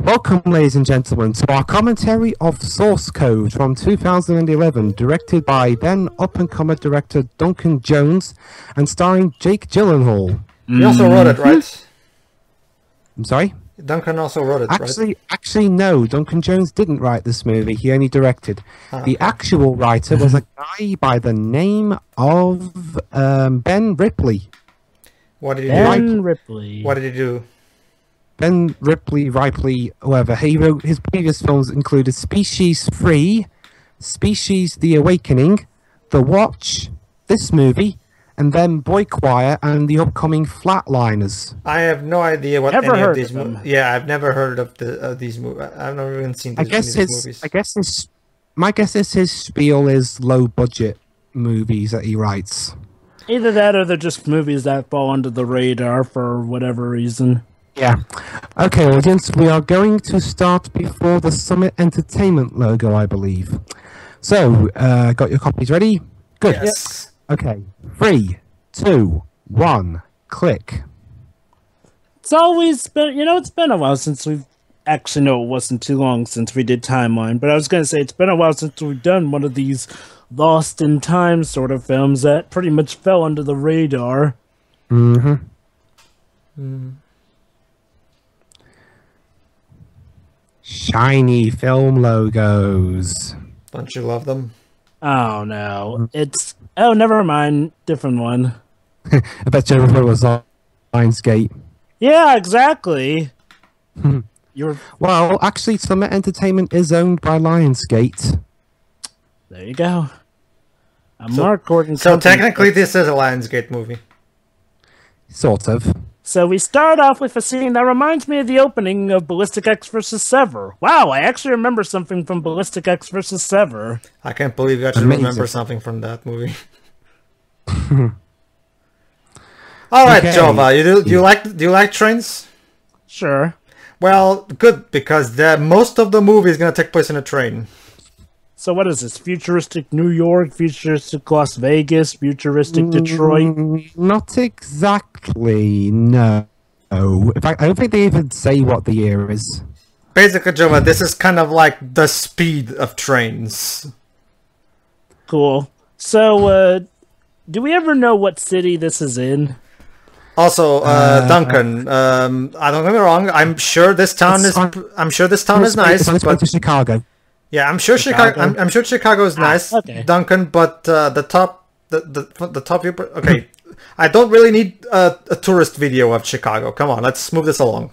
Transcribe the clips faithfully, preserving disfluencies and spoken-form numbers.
Welcome, ladies and gentlemen, to our commentary of Source Code from two thousand eleven, directed by then up-and-comer director Duncan Jones and starring Jake Gyllenhaal. He also wrote it, right? I'm sorry? Duncan also wrote it, actually, right? Actually, no, Duncan Jones didn't write this movie, he only directed. Ah, the okay. actual writer was a guy by the name of um, Ben Ripley. What did he ben do? Ben Ripley. What did he do? Ben Ripley, Ripley, whoever, he wrote, his previous films included Species three, Species The Awakening, The Watch, this movie, and then Boy Choir and the upcoming Flatliners. I have no idea what never any heard of these movies. Yeah, I've never heard of the of these movies. I've never even seen these, I guess his, these movies. I guess his, my guess is his spiel is low-budget movies that he writes. Either that or they're just movies that fall under the radar for whatever reason. Yeah. Okay, audience, we are going to start before the Summit Entertainment logo, I believe. So, uh, got your copies ready? Good. Yes. Okay. Three, two, one, click. It's always been, you know, it's been a while since we've, actually, no, it wasn't too long since we did Timeline, but I was going to say it's been a while since we've done one of these lost in time sort of films that pretty much fell under the radar. Mm-hmm. Mm-hmm. Shiny film logos. Don't you love them? Oh, no. It's... Oh, never mind. Different one. I bet you everyone was on Lionsgate. Yeah, exactly. You're... Well, actually, Summit Entertainment is owned by Lionsgate. There you go. I'm so, Mark Gordon. So company. Technically, this is a Lionsgate movie. Sort of. So we start off with a scene that reminds me of the opening of Ballistic X versus. Sever. Wow, I actually remember something from Ballistic X versus. Sever. I can't believe you actually Amazing. remember something from that movie. All right, okay. Jova, you do, do you like do you like trains? Sure. Well, good, because the most of the movie is going to take place in a train. So what is this? Futuristic New York, futuristic Las Vegas, futuristic Detroit? Mm, not exactly, no. In fact, I don't think they even say what the year is. Basically, Jova, this is kind of like the Speed of trains. Cool. So, uh, do we ever know what city this is in? Also, uh, uh, Duncan, um, I don't get me wrong, I'm sure this town is, on, I'm sure this town is nice, it's but... to Chicago. Yeah, I'm sure Chicago. Chicago I'm, I'm sure Chicago is nice, ah, okay. Duncan. But uh, the top, the the the top. Okay, I don't really need a, a tourist video of Chicago. Come on, let's move this along.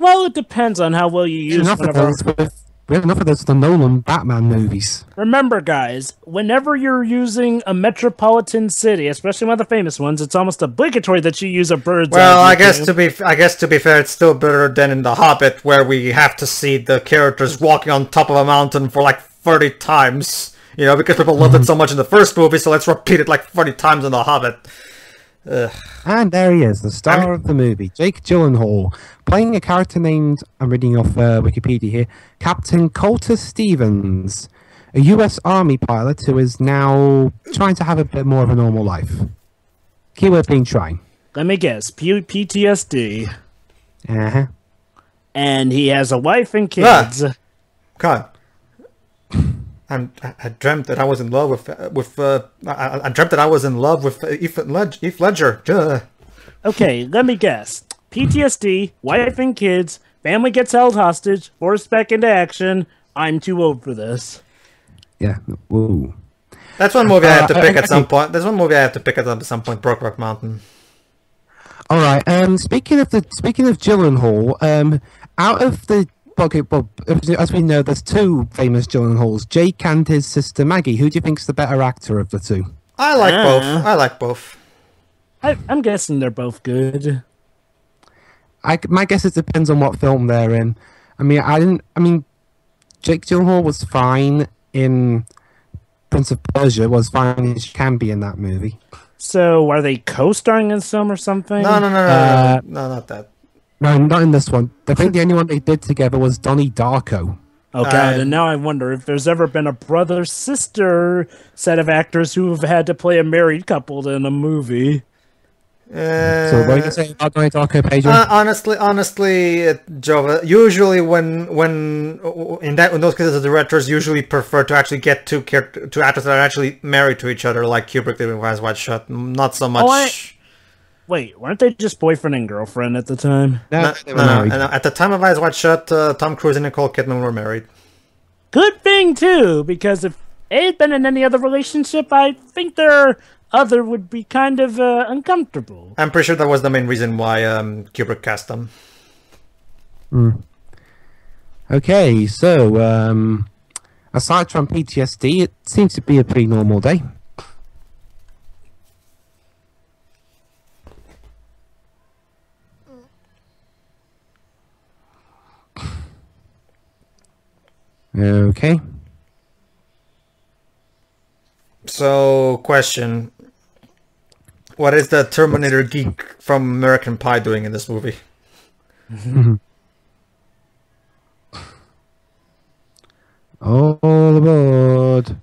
Well, it depends on how well you use. Enough of those. With, we have enough of those. The Nolan Batman movies. Remember, guys, whenever you're using a metropolitan city, especially one of the famous ones, it's almost obligatory that you use a bird's. Well, I guess to be, I guess to be fair, it's still better than in The Hobbit, where we have to see the characters walking on top of a mountain for like thirty times. You know, because people loved it so much in the first movie, so let's repeat it like thirty times in The Hobbit. Ugh. And there he is, the star I mean, of the movie, Jake Gyllenhaal, playing a character named, I'm reading off uh, Wikipedia here, Captain Coulter Stevens, a U S Army pilot who is now trying to have a bit more of a normal life. Keyword being trying. Let me guess, P PTSD. Uh-huh. And he has a wife and kids. Ah. God. I'm, I dreamt that I was in love with with. Uh, I, I dreamt that I was in love with Heath Ledger. Duh. Okay, let me guess. P T S D, wife and kids, family gets held hostage, forced back into action. I'm too old for this. Yeah. Whoa. That's one movie I have to uh, pick uh, at some point. There's one movie I have to pick at some point. Brokeback Mountain. All right. Um. Speaking of the speaking of Gyllenhaal, um, out of the. Okay, well, as we know, there's two famous Gyllenhaals, Jake and his sister Maggie. Who do you think's the better actor of the two? I like uh, both. I like both. I, I'm guessing they're both good. I my guess it depends on what film they're in. I mean, I didn't. I mean, Jake Gyllenhaal was fine in Prince of Persia. Was fine as can be in that movie. So, are they co-starring in some or something? No, no, no, no, uh, no, no, not that. No, not in this one. I think the only one they did together was Donnie Darko. Oh, God, um, and now I wonder if there's ever been a brother-sister set of actors who have had to play a married couple in a movie. Uh, so what are you saying about Donnie Darko, Pedro? Uh, honestly, honestly, uh, Jova. Usually, when when in that in those cases, the directors usually prefer to actually get two two actors that are actually married to each other, like Kubrick did with Eyes Wide Shut. Not so much. Oh, I... Wait, weren't they just boyfriend and girlfriend at the time? No, no, they were no, no. At the time of Eyes Wide Shut, uh, Tom Cruise and Nicole Kidman were married. Good thing too, because if they had been in any other relationship, I think they're. Other would be kind of uh, uncomfortable. I'm pretty sure that was the main reason why um, Kubrick cast them. Mm. Okay, so um, aside from P T S D, it seems to be a pretty normal day. Okay. So, question. What is the Terminator geek from American Pie doing in this movie? All aboard.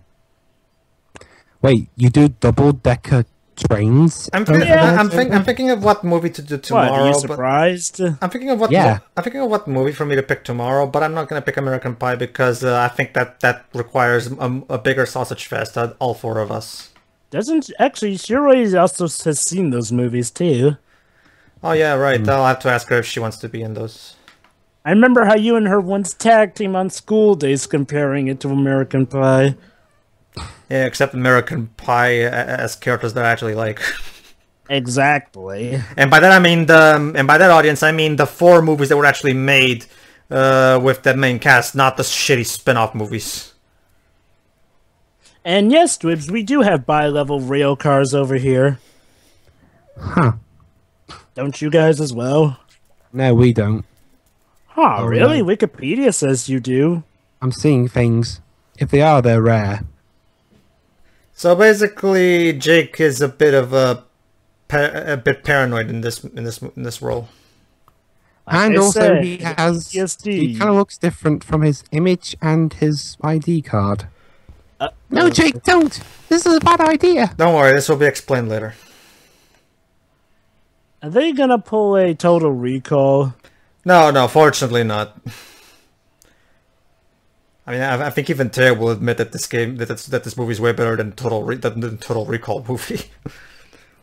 Wait, you do double-decker trains? I'm, think yeah, I'm, think I'm thinking of what movie to do tomorrow. What, are you surprised? I'm thinking of what yeah. I'm thinking of what movie for me to pick tomorrow, but I'm not going to pick American Pie because uh, I think that that requires a, a bigger sausage fest at all four of us. Doesn't actually, Shiroi also has seen those movies too. Oh yeah, right. Mm. I'll have to ask her if she wants to be in those. I remember how you and her once tag team on School Days, comparing it to American Pie. Yeah, except American Pie as characters that I actually like. Exactly. And by that I mean the, and by that audience I mean the four movies that were actually made uh, with the main cast, not the shitty spin-off movies. And yes, Dwibs, we do have bi-level rail cars over here. Huh. Don't you guys as well? No, we don't. Huh, oh, really? No. Wikipedia says you do. I'm seeing things. If they are, they're rare. So basically, Jake is a bit of a, a bit paranoid in this in this in this role. Like and also, said, he has P T S D. He kind of looks different from his image and his I D card. Uh, no, Jake, don't! This is a bad idea! Don't worry, this will be explained later. Are they gonna pull a Total Recall? No, no, fortunately not. I mean, I, I think even Tay will admit that this game, that, that this movie is way better than Total Re than the Total Recall movie.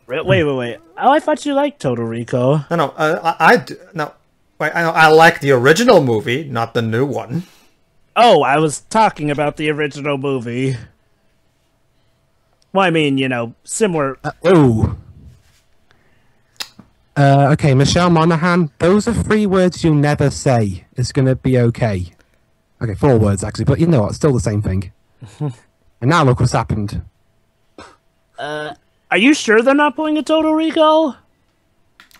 wait, wait, wait. Oh, I thought you liked Total Recall. No, no, uh, I, I, no, I, I like the original movie, not the new one. Oh, I was talking about the original movie. Well, I mean, you know, similar... Uh, oh. Uh, okay, Michelle Monaghan, those are three words you never say. It's going to be okay. Okay, four words, actually, but you know what? It's still the same thing. And now look what's happened. Uh, are you sure they're not pulling a Total Recall?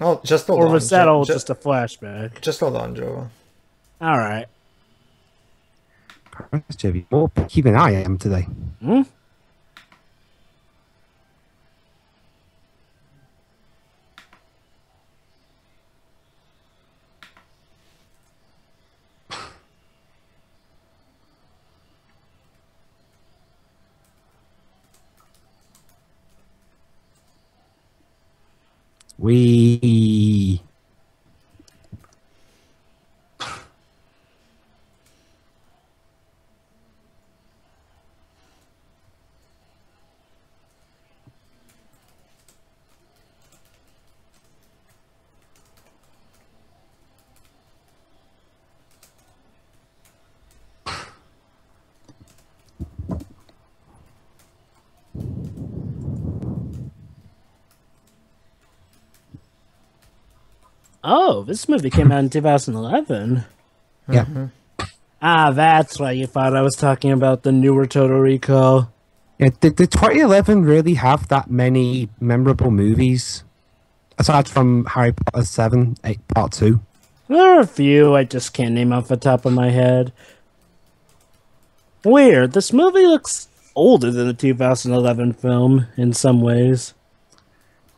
Oh, just hold or on. Or was that all just, just a flashback? Just hold on, Joe. All right. J V, more picky than I am today. Hmm? We... Oh, this movie came out in two thousand eleven. Yeah. Mm-hmm. Ah, that's why you thought I was talking about the newer Total Recall. Yeah, did, did twenty eleven really have that many memorable movies? Aside from Harry Potter seven, eight, part two. There are a few I just can't name off the top of my head. Weird, this movie looks older than the two thousand eleven film in some ways.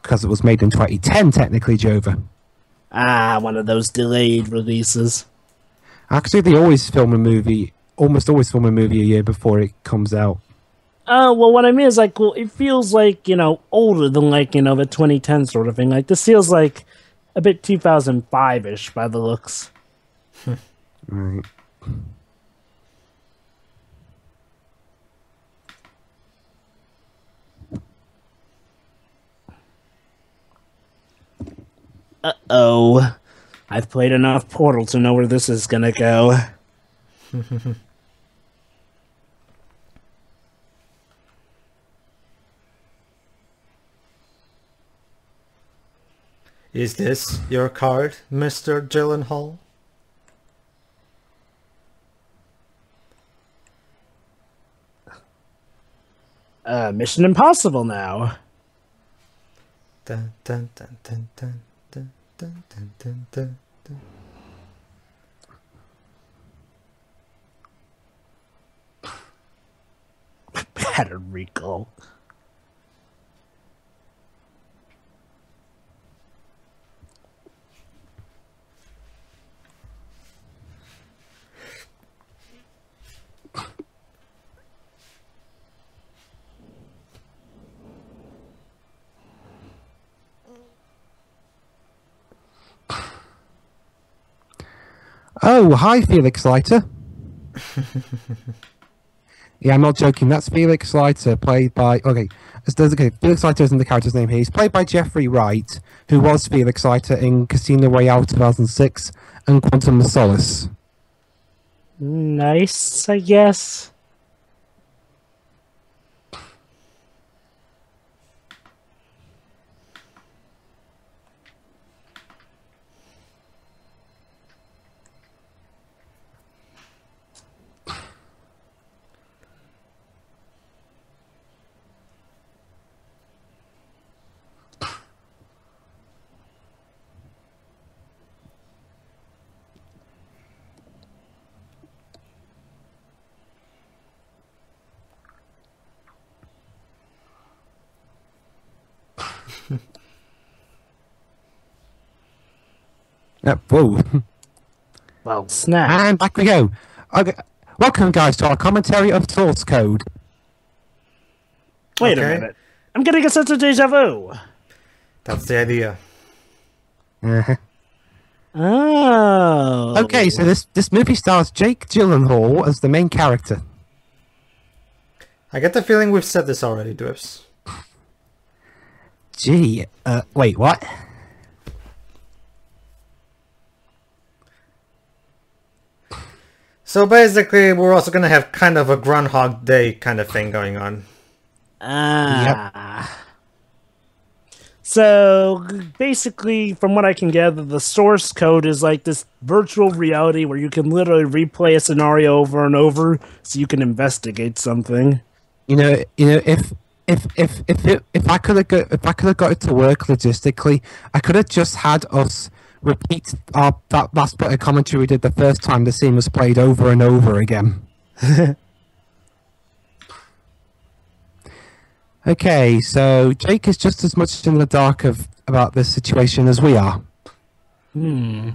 Because it was made in twenty ten, technically, Jova. Ah, one of those delayed releases. Actually, they always film a movie, almost always film a movie a year before it comes out. Uh, well, what I mean is, like, well, it feels like, you know, older than, like, you know, the twenty ten sort of thing. Like, this feels like a bit two thousand five-ish by the looks. All right. Uh-oh. I've played enough Portal to know where this is gonna go. Is this your card, Mister Gyllenhaal? Uh, Mission Impossible now. Dun, dun, dun, dun, dun. Dun, dun, dun, dun, dun. Better recall. Oh, hi, Felix Leiter. Yeah, I'm not joking. That's Felix Leiter, played by... Okay, okay. Felix Leiter isn't the character's name here. He's played by Jeffrey Wright, who was Felix Leiter in Casino Royale two thousand six and Quantum of Solace. Nice, I guess. Yep. Whoa. Well, snap. And back we go. Okay. Welcome, guys, to our commentary of Source Code. Wait okay. a minute. I'm getting a sense of deja vu. That's the idea. Uh-huh. Oh. Okay, so this, this movie stars Jake Gyllenhaal as the main character. I get the feeling we've said this already, Dwips. Gee. Uh, wait, what? So basically, we're also going to have kind of a Groundhog Day kind of thing going on. Ah. Yep. So basically, from what I can gather, the source code is like this virtual reality where you can literally replay a scenario over and over so you can investigate something. You know, you know, if if if if it, if I could have got, if I could have got it to work logistically, I could have just had us repeat our, that last bit of commentary we did the first time the scene was played over and over again. Okay, so Jake is just as much in the dark of about this situation as we are. Hmm.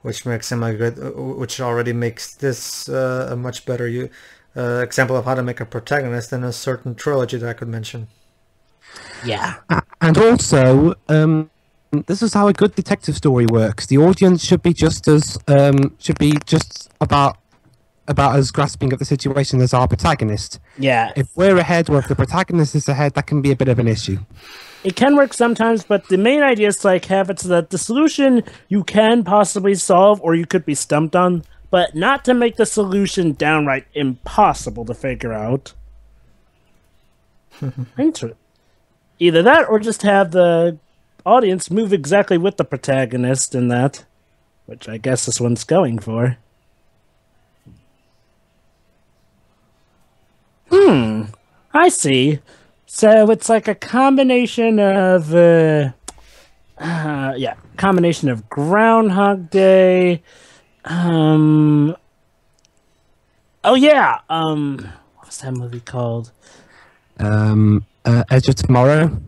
Which makes him a good, which already makes this uh, a much better uh, example of how to make a protagonist than a certain trilogy that I could mention. Yeah, and also. Um, This is how a good detective story works. The audience should be just as um, should be just about about as grasping of the situation as our protagonist. Yeah. If we're ahead, or if the protagonist is ahead, that can be a bit of an issue. It can work sometimes, but the main idea is to, like, have it so that the solution you can possibly solve, or you could be stumped on, but not to make the solution downright impossible to figure out. Interesting. Either that, or just have the audience move exactly with the protagonist in that, which I guess this one's going for. Hmm, I see. So it's like a combination of, uh, uh, yeah, combination of Groundhog Day. Um, oh yeah. Um, what was that movie called? Um, uh, Edge of Tomorrow.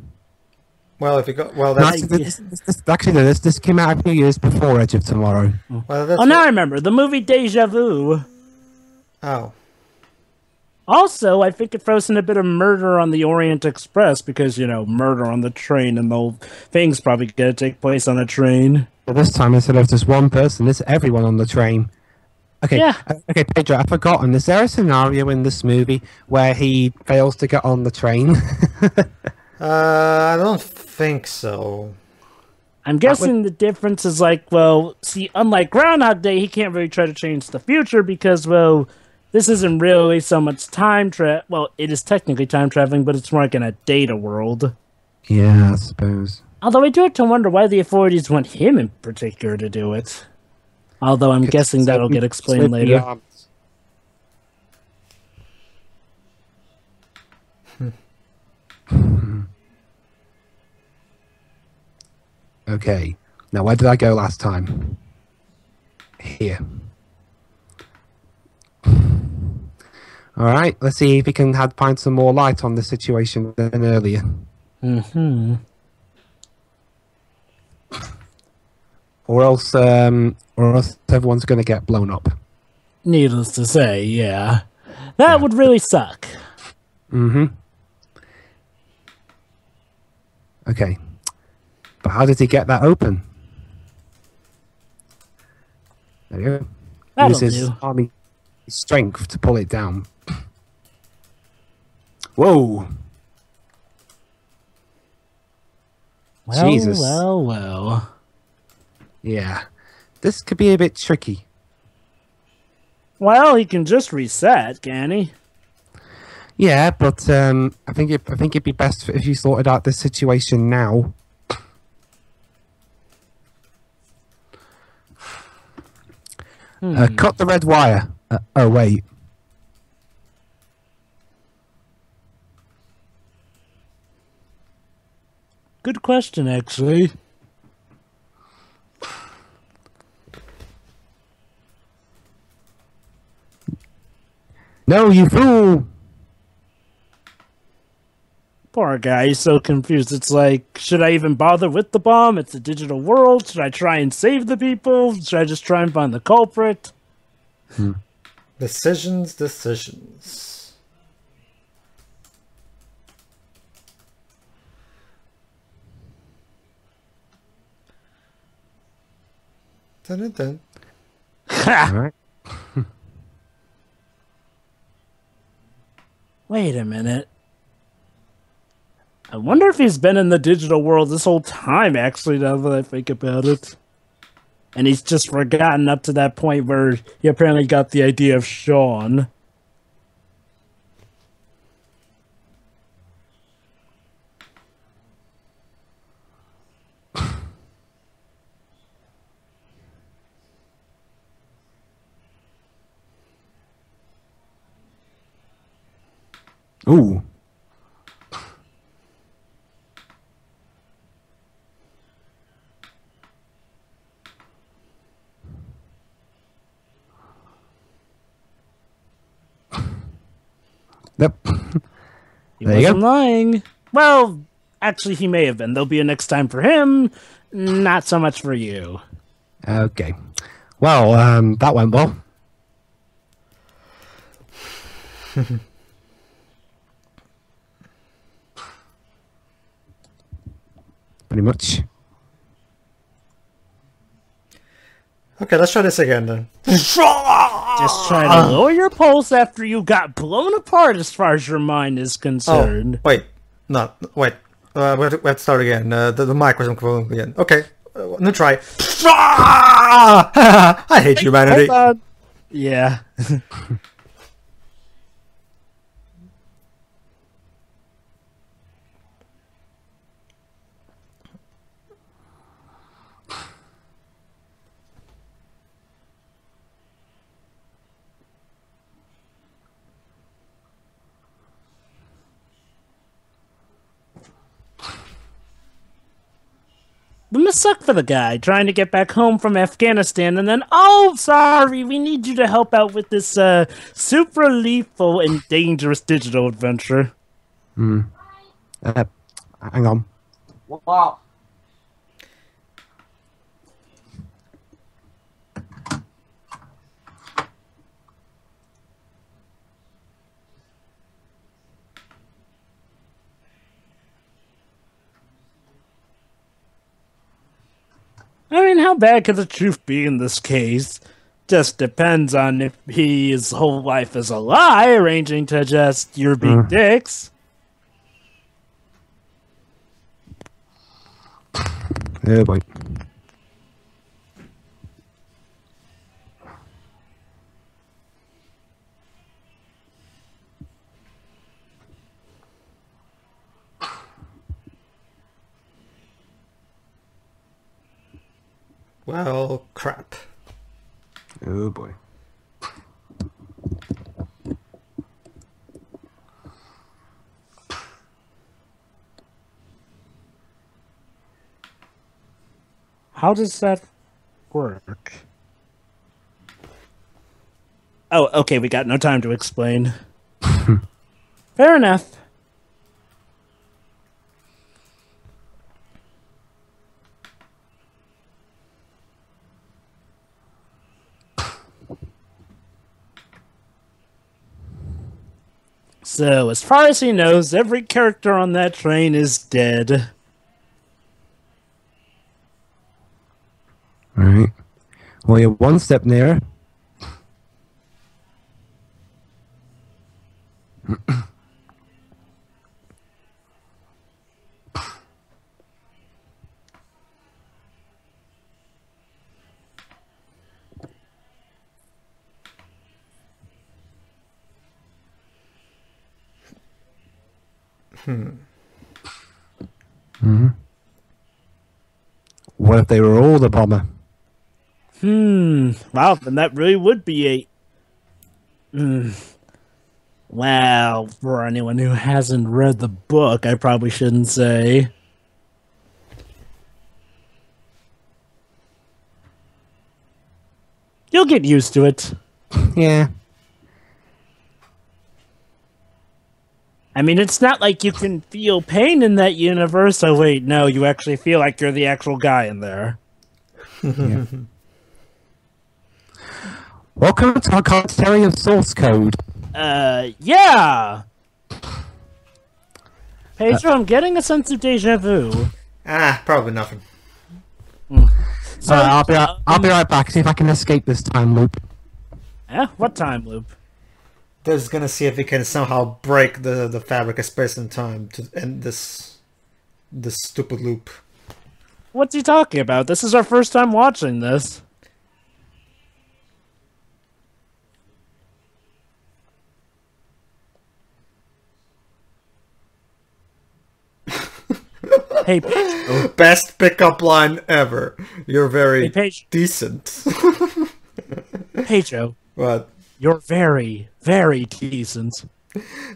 Well, if you got well, that's no, this, this, this, actually no, this this came out a few years before Edge of Tomorrow. Well, that's oh, now what... I remember the movie Deja Vu. Oh, Also, I think it throws in a bit of Murder on the Orient Express because, you know, murder on the train and the whole thing's probably going to take place on a train. But this time, instead of just one person, it's everyone on the train. Okay, yeah. Okay, Pedro, I've forgotten. Is there a scenario in this movie where he fails to get on the train? uh, I don't think so. I'm guessing would... the difference is like, well, see, unlike Groundhog Day, he can't really try to change the future because, well, this isn't really so much time travel. Well, it is technically time traveling, but it's more like in a data world. Yeah, I suppose. Although I do have to wonder why the authorities want him in particular to do it. Although I'm guessing that'll get explained later. Okay. Now, where did I go last time? Here. Alright, let's see if we can have, find some more light on the situation than earlier. Mm-hmm. Or else, um, or else everyone's going to get blown up. Needless to say, yeah. That yeah. would really suck. Mm-hmm. Okay. But how did he get that open? There we go. That'll Use his do. army strength to pull it down. Whoa! Well, Jesus. Well, well. Yeah. This could be a bit tricky. Well, he can just reset, can he? Yeah, but um, I think it, I think it'd be best if you sorted out this situation now. Hmm. Uh, cut the red wire. Uh, oh, wait. Good question, actually. No, you fool! Poor guy, he's so confused. It's like, should I even bother with the bomb? It's a digital world. Should I try and save the people? Should I just try and find the culprit? Hmm. Decisions, decisions. Dun dun dun. All right. Wait a minute. I wonder if he's been in the digital world this whole time, actually, now that I think about it. And he's just forgotten up to that point where he apparently got the idea of Sean. Ooh. Yep. He there wasn't lying. Well, actually, he may have been. There'll be a next time for him, not so much for you. Okay. Well, um, that went well. Pretty much. Okay, let's try this again then. Just try to lower your pulse after you got blown apart as far as your mind is concerned. Oh, wait. No, wait. Uh, we, have to, we have to start again. Uh, the, the mic wasn't going again. Okay. Uh, new try. I hate humanity. Uh, yeah. It must suck for the guy trying to get back home from Afghanistan, and then, oh, sorry, we need you to help out with this uh, super lethal and dangerous digital adventure. Hmm. Uh, hang on. Wow. I mean, how bad could the truth be in this case? Just depends on if he, his whole life is a lie, arranging to just you're being mm. dicks. Yeah, boy. Well, crap. Oh boy. How does that work? Oh, okay, we got no time to explain. Fair enough. So, as far as he knows, every character on that train is dead. All right. Well, you're one step nearer. Hmm. Mm-hmm. What if they were all the bomber? Hmm. Wow, then that really would be a... Mm. Wow, for anyone who hasn't read the book, I probably shouldn't say. You'll get used to it. Yeah. I mean, it's not like you can feel pain in that universe. Oh, wait, no, you actually feel like you're the actual guy in there. Yeah. Welcome to our commentary of source code. Uh, yeah! Pedro, uh, I'm getting a sense of deja vu. Ah, probably nothing. Mm. So, uh, I'll, be right, I'll be right back, see if I can escape this time loop. Yeah? What time loop? They're just gonna see if we can somehow break the the fabric of space and time to end this this stupid loop. What's he talking about? This is our first time watching this. Hey, Pedro. Best pickup line ever. You're very hey, decent. Pedro. What? You're very, very decent.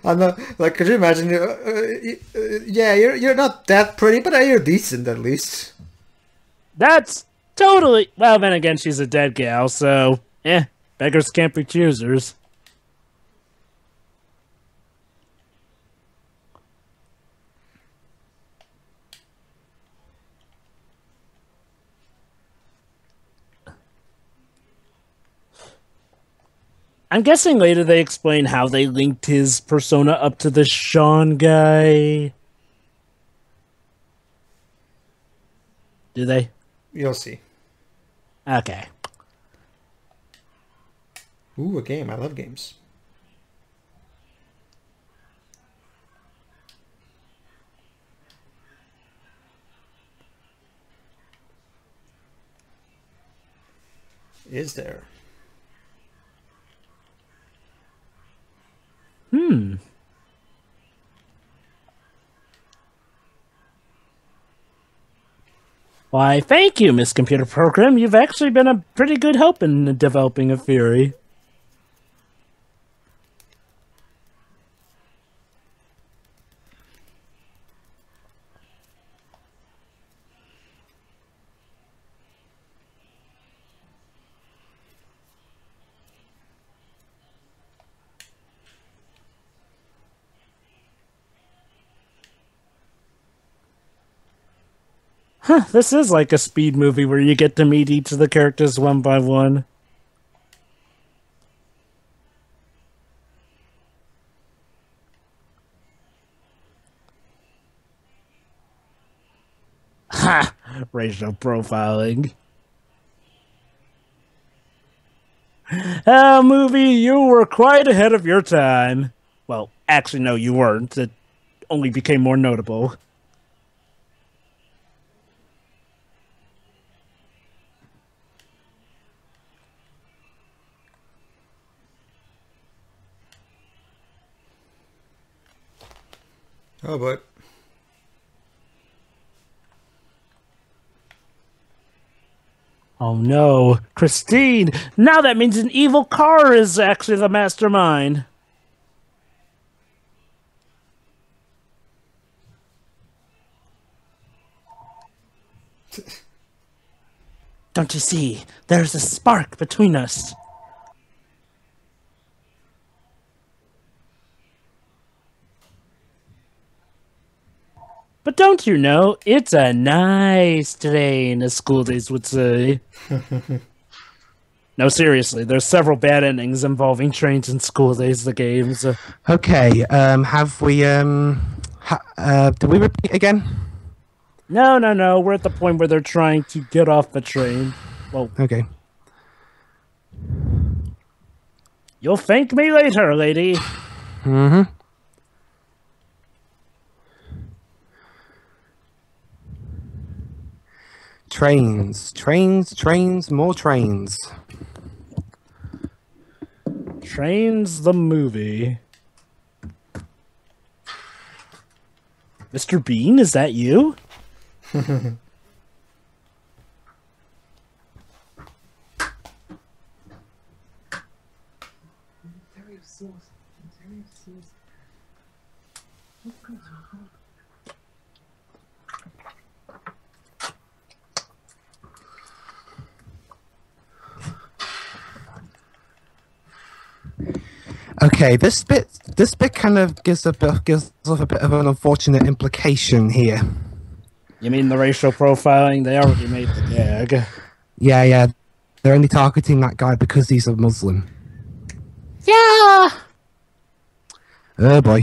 I know, like, could you imagine? Uh, uh, uh, yeah, you're you're not that pretty, but you're decent at least. That's totally. Well, then again, she's a dead gal, so eh, beggars can't be choosers. I'm guessing later they explain how they linked his persona up to the Sean guy. Do they? You'll see. Okay. Ooh, a game. I love games. Is there? Hmm. Why, thank you, Miss Computer Program. You've actually been a pretty good help in developing a theory. Huh, this is like a Speed movie where you get to meet each of the characters one by one. Ha! Racial profiling. Uh, movie, you were quite ahead of your time. Well, actually, no, you weren't. It only became more notable. Oh, but oh no, Christine! Now that means an evil car is actually the mastermind. Don't you see? There's a spark between us. But don't you know, it's a nice train, as School Days would say. No, seriously, there's several bad endings involving trains in School Days, the games. Okay, um, have we, um, ha uh, did we repeat again? No, no, no, we're at the point where they're trying to get off the train. Well, okay. You'll thank me later, lady. Mm-hmm. Trains, trains, trains, more trains. Trains the movie. Mister Bean, is that you? Okay, this bit, this bit kind of gives a bit, gives off a bit of an unfortunate implication here. You mean the racial profiling? They already made the gag. Yeah, yeah, they're only targeting that guy because he's a Muslim. Yeah. Oh boy.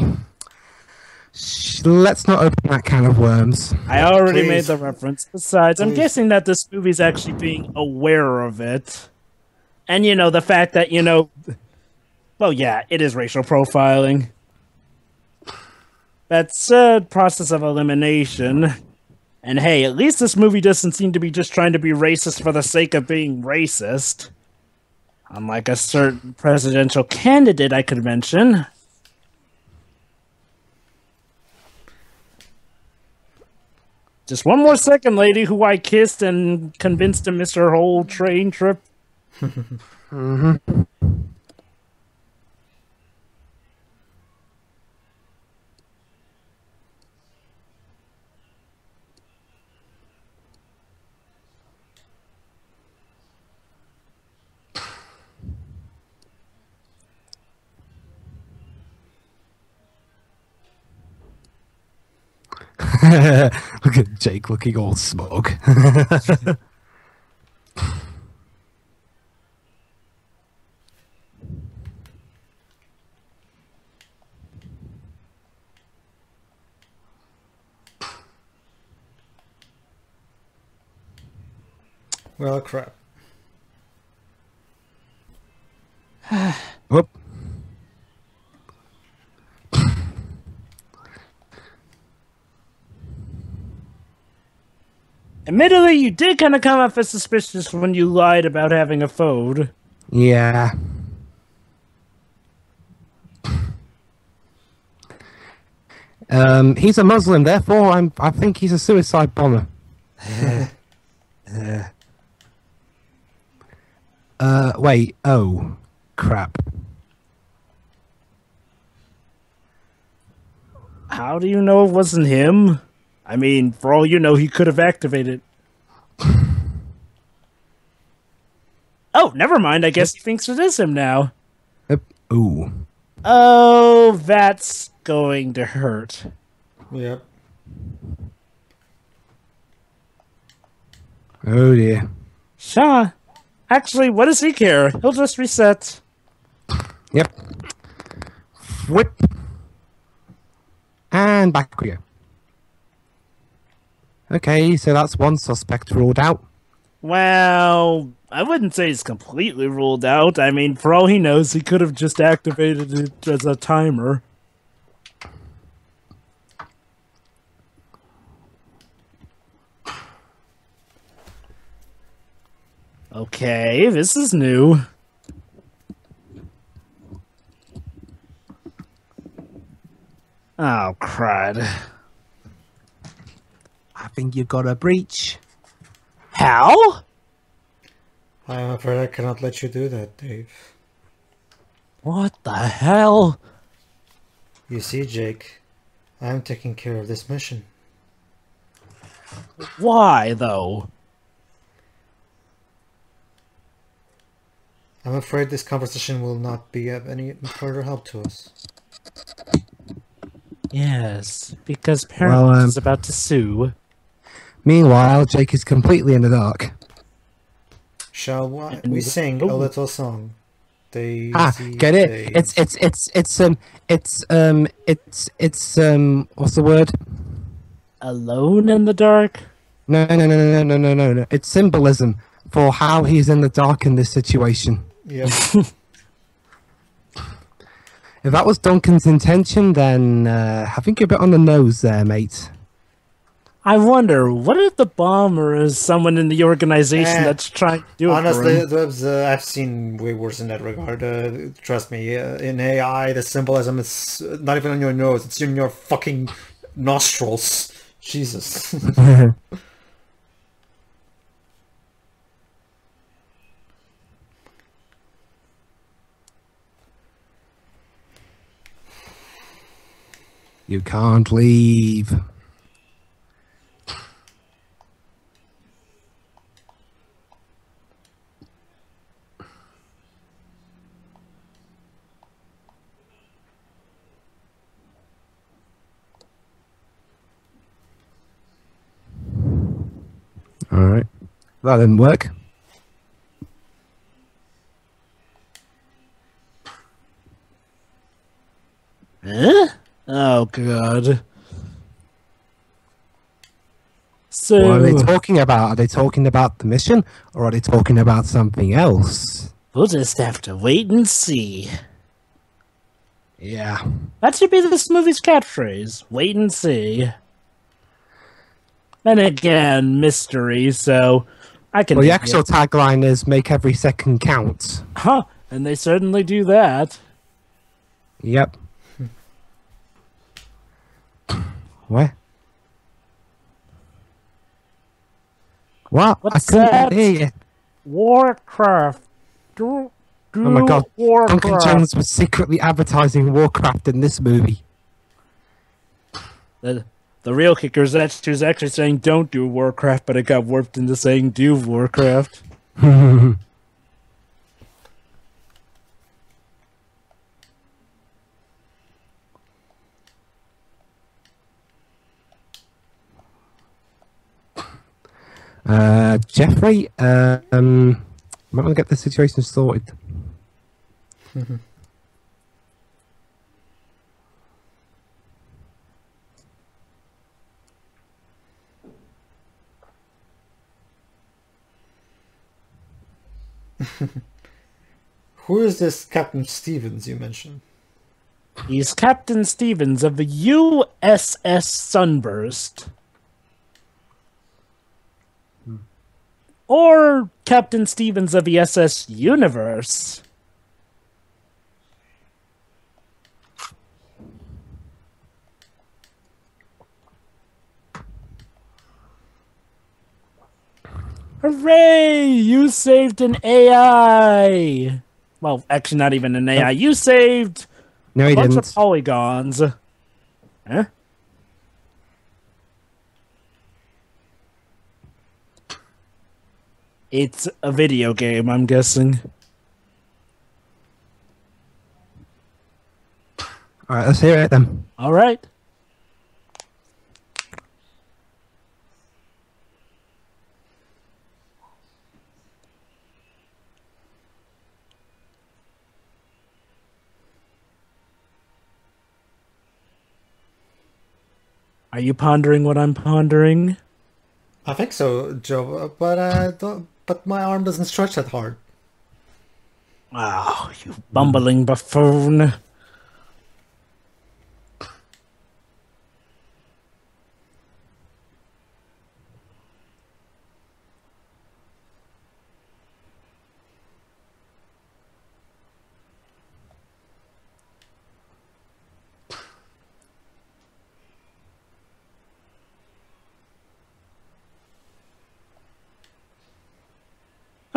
Shh, let's not open that can of worms. I already Please. made the reference. Besides, Please. I'm guessing that this movie's actually being aware of it, and you know the fact that you know. Well, yeah, it is racial profiling. That's a process of elimination. And hey, at least this movie doesn't seem to be just trying to be racist for the sake of being racist. Unlike a certain presidential candidate I could mention. Just one more second, lady, who I kissed and convinced to miss her whole train trip. Mm-hmm. Look at Jake looking all smug. Well, crap. Whoop. Admittedly, you did kind of come off as suspicious when you lied about having a phone. Yeah. Um, he's a Muslim, therefore I'm, I think he's a suicide bomber. uh, uh, wait, oh, crap. How do you know it wasn't him? I mean, for all you know, he could have activated. Oh, never mind. I guess he thinks it is him now. Yep. Ooh. Oh, that's going to hurt. Yep. Oh, dear. Shaw. Actually, what does he care? He'll just reset. Yep. Whip. And back we go. Okay, so that's one suspect ruled out. Well, I wouldn't say he's completely ruled out. I mean, for all he knows, he could have just activated it as a timer. Okay, this is new. Oh, crud. I think you've got a breach. How? I'm afraid I cannot let you do that, Dave. What the hell? You see, Jake, I'm taking care of this mission. Why, though? I'm afraid this conversation will not be of any further help to us. Yes, because Paramount well, um, is about to sue. Meanwhile, Jake is completely in the dark. Shall I, we sing a little song? Daisy, ah, get it? Daisy. It's it's it's it's um it's um it's it's um what's the word? Alone in the dark? No no no no no no no no. It's symbolism for how he's in the dark in this situation. Yeah. If that was Duncan's intention, then uh, I think you're a bit on the nose there, mate. I wonder, what if the bomber is someone in the organization eh, that's trying to do honestly, it for him? Honestly, uh, I've seen way worse in that regard. Uh, trust me, uh, in A I, the symbolism is not even on your nose. It's in your fucking nostrils. Jesus. You can't leave. All right, that didn't work. Huh? Oh god. So what are they talking about? Are they talking about the mission, or are they talking about something else? We'll just have to wait and see. Yeah. That should be this movie's catchphrase. Wait and see. And again, mystery, so I can... Well, the actual it. tagline is, make every second count. Huh, and they certainly do that. Yep. What? What? What's I that? Hear you. Warcraft. Do, do oh my god, Warcraft. Duncan Jones was secretly advertising Warcraft in this movie. The... The real kicker is that she was actually saying don't do Warcraft, but it got warped into saying do Warcraft. uh, Jeffrey, uh, um, might want to get the situation sorted. Who is this Captain Stevens you mentioned? He's Captain Stevens of the U S S Sunburst. Hmm. Or Captain Stevens of the S S Universe. Hooray! You saved an A I! Well, actually not even an A I. You saved no, he a bunch didn't. of polygons. Huh? It's a video game, I'm guessing. Alright, let's hear it then. Alright. Are you pondering what I'm pondering? I think so, Joe, but I don't, but my arm doesn't stretch that hard. Oh, you bumbling buffoon.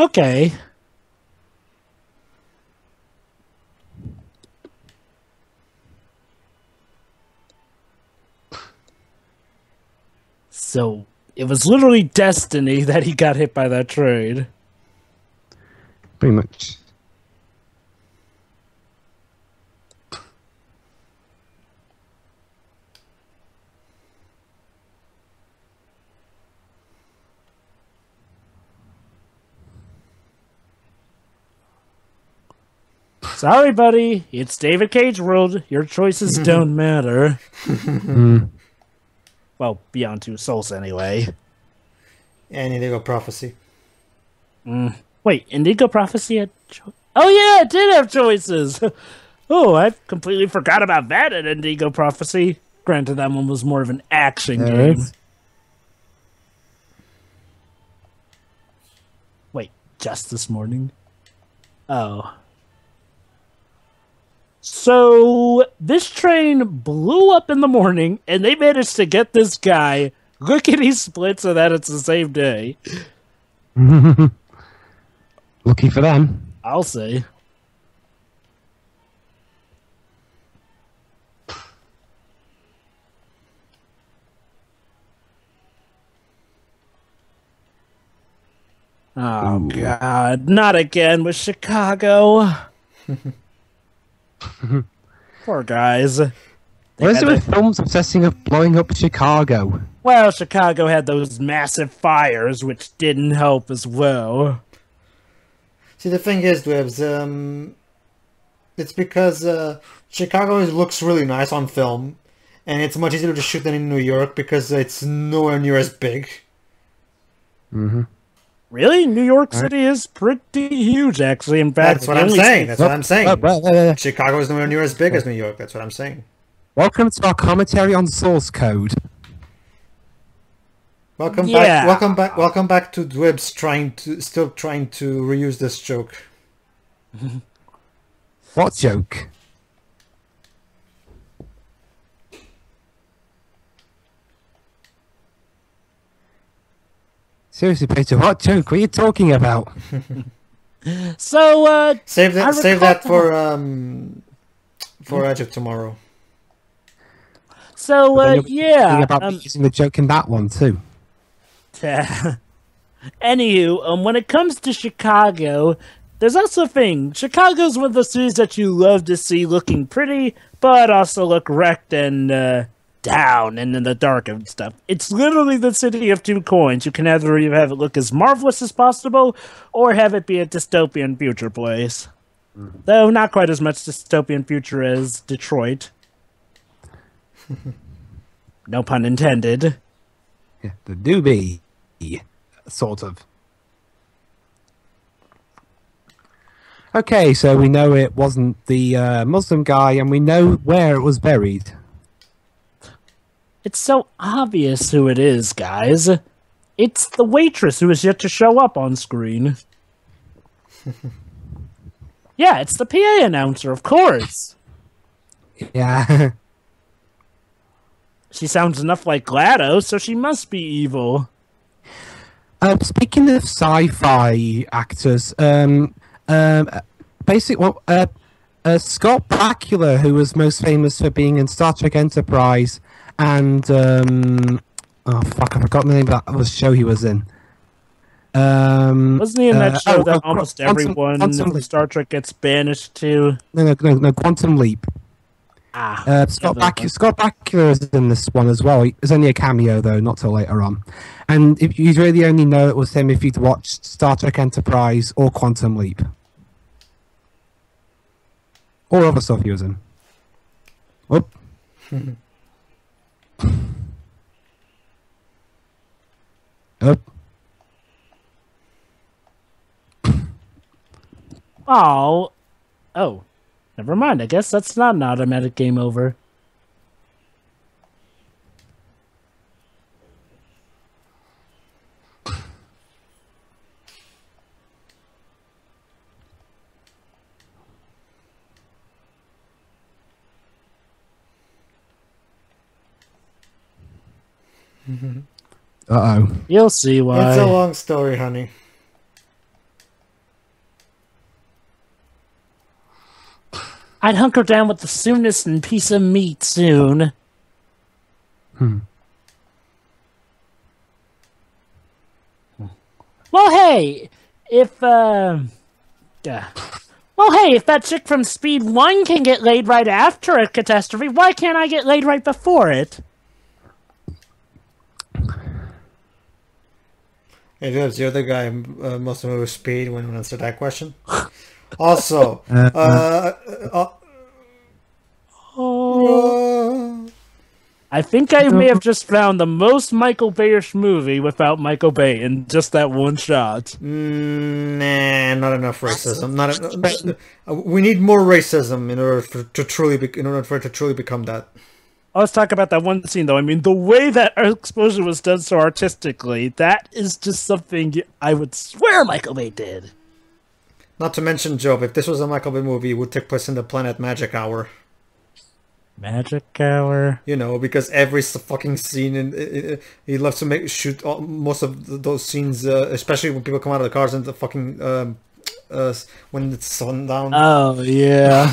Okay. So it was literally destiny that he got hit by that trade. Pretty much. Sorry, buddy. It's David Cage world. Your choices don't matter. Well, Beyond Two Souls, anyway. And Indigo Prophecy. Mm. Wait, Indigo Prophecy had choices? Oh, yeah, it did have choices. Oh, I completely forgot about that at Indigo Prophecy. Granted, that one was more of an action that game. Is. Wait, just this morning? Oh. So this train blew up in the morning, and they managed to get this guy lickety split so that it's the same day. Lucky for them, I'll say. Oh, ooh. God, not again with Chicago. Poor guys. What is it with films obsessing of blowing up Chicago? Well, Chicago had those massive fires, which didn't help as well. See, the thing is, Dwebs, um, it's because uh, Chicago looks really nice on film, and it's much easier to shoot than in New York because it's nowhere near as big. Mm-hmm. Really? New York City is pretty huge, actually. In fact, that's what I'm saying. That's what I'm saying. Chicago is nowhere near as big as New York. That's what I'm saying. Welcome to our commentary on source code. Welcome yeah. back. Welcome back. Welcome back to Dwebs trying to still trying to reuse this joke. What joke? Seriously, Peter, what joke? What are you talking about? so, uh... Save that, save that for, um... for Edge of Tomorrow. So, uh, yeah... about um, using the joke in that one, too. Anywho, um, when it comes to Chicago, there's also a thing. Chicago's one of those cities that you love to see looking pretty, but also look wrecked and, uh... down and in the dark and stuff. It's literally the city of two coins. You can either have it look as marvelous as possible or have it be a dystopian future place. Mm-hmm. Though not quite as much dystopian future as Detroit. No pun intended. Yeah, the doobie. Sort of. Okay, so we know it wasn't the uh, Muslim guy and we know where it was buried. It's so obvious who it is, guys. It's the waitress who is yet to show up on screen. Yeah, it's the P A announcer, of course. Yeah. She sounds enough like GLaDOS, so she must be evil. Uh, speaking of sci-fi actors, um, um, basically, well, uh, uh, Scott Bakula, who was most famous for being in Star Trek Enterprise... And, um, oh fuck, I forgot the name of that was show he was in. Um, Wasn't he in that uh, show oh, that oh, almost Quantum, everyone Quantum in Star Trek gets banished to? No, no, no, no Quantum Leap. Ah. Uh, Scott Bakula, Scott Bakula is in this one as well. It's only a cameo, though, not till later on. And if you'd really only know it was him if you'd watched Star Trek Enterprise or Quantum Leap. Or other stuff he was in. Whoop. Up. Oh. Oh. Never mind. I guess that's not an automatic game over. Uh-oh. You'll see why. It's a long story, honey. I'd hunker down with the soonest and piece of meat soon. Hmm. Well, hey, if, uh... uh well, hey, if that chick from Speed one can get laid right after a catastrophe, why can't I get laid right before it? It was the other guy uh, most of it was Speed when he answered that question. Also, uh, uh, uh, oh, uh, I think I may have just found the most Michael Bayish movie without Michael Bay in just that one shot. Nah, not enough racism. Not, not uh, we need more racism in order for to truly be, in order for it to truly become that. Let's talk about that one scene, though. I mean, the way that explosion was done so artistically, that is just something I would swear Michael Bay did. Not to mention, Job, if this was a Michael Bay movie, it would take place in the Planet Magic Hour. Magic Hour? You know, because every fucking scene, and he loves to make shoot all, most of those scenes, uh, especially when people come out of the cars and the fucking, um, uh, when it's sundown. Oh, yeah.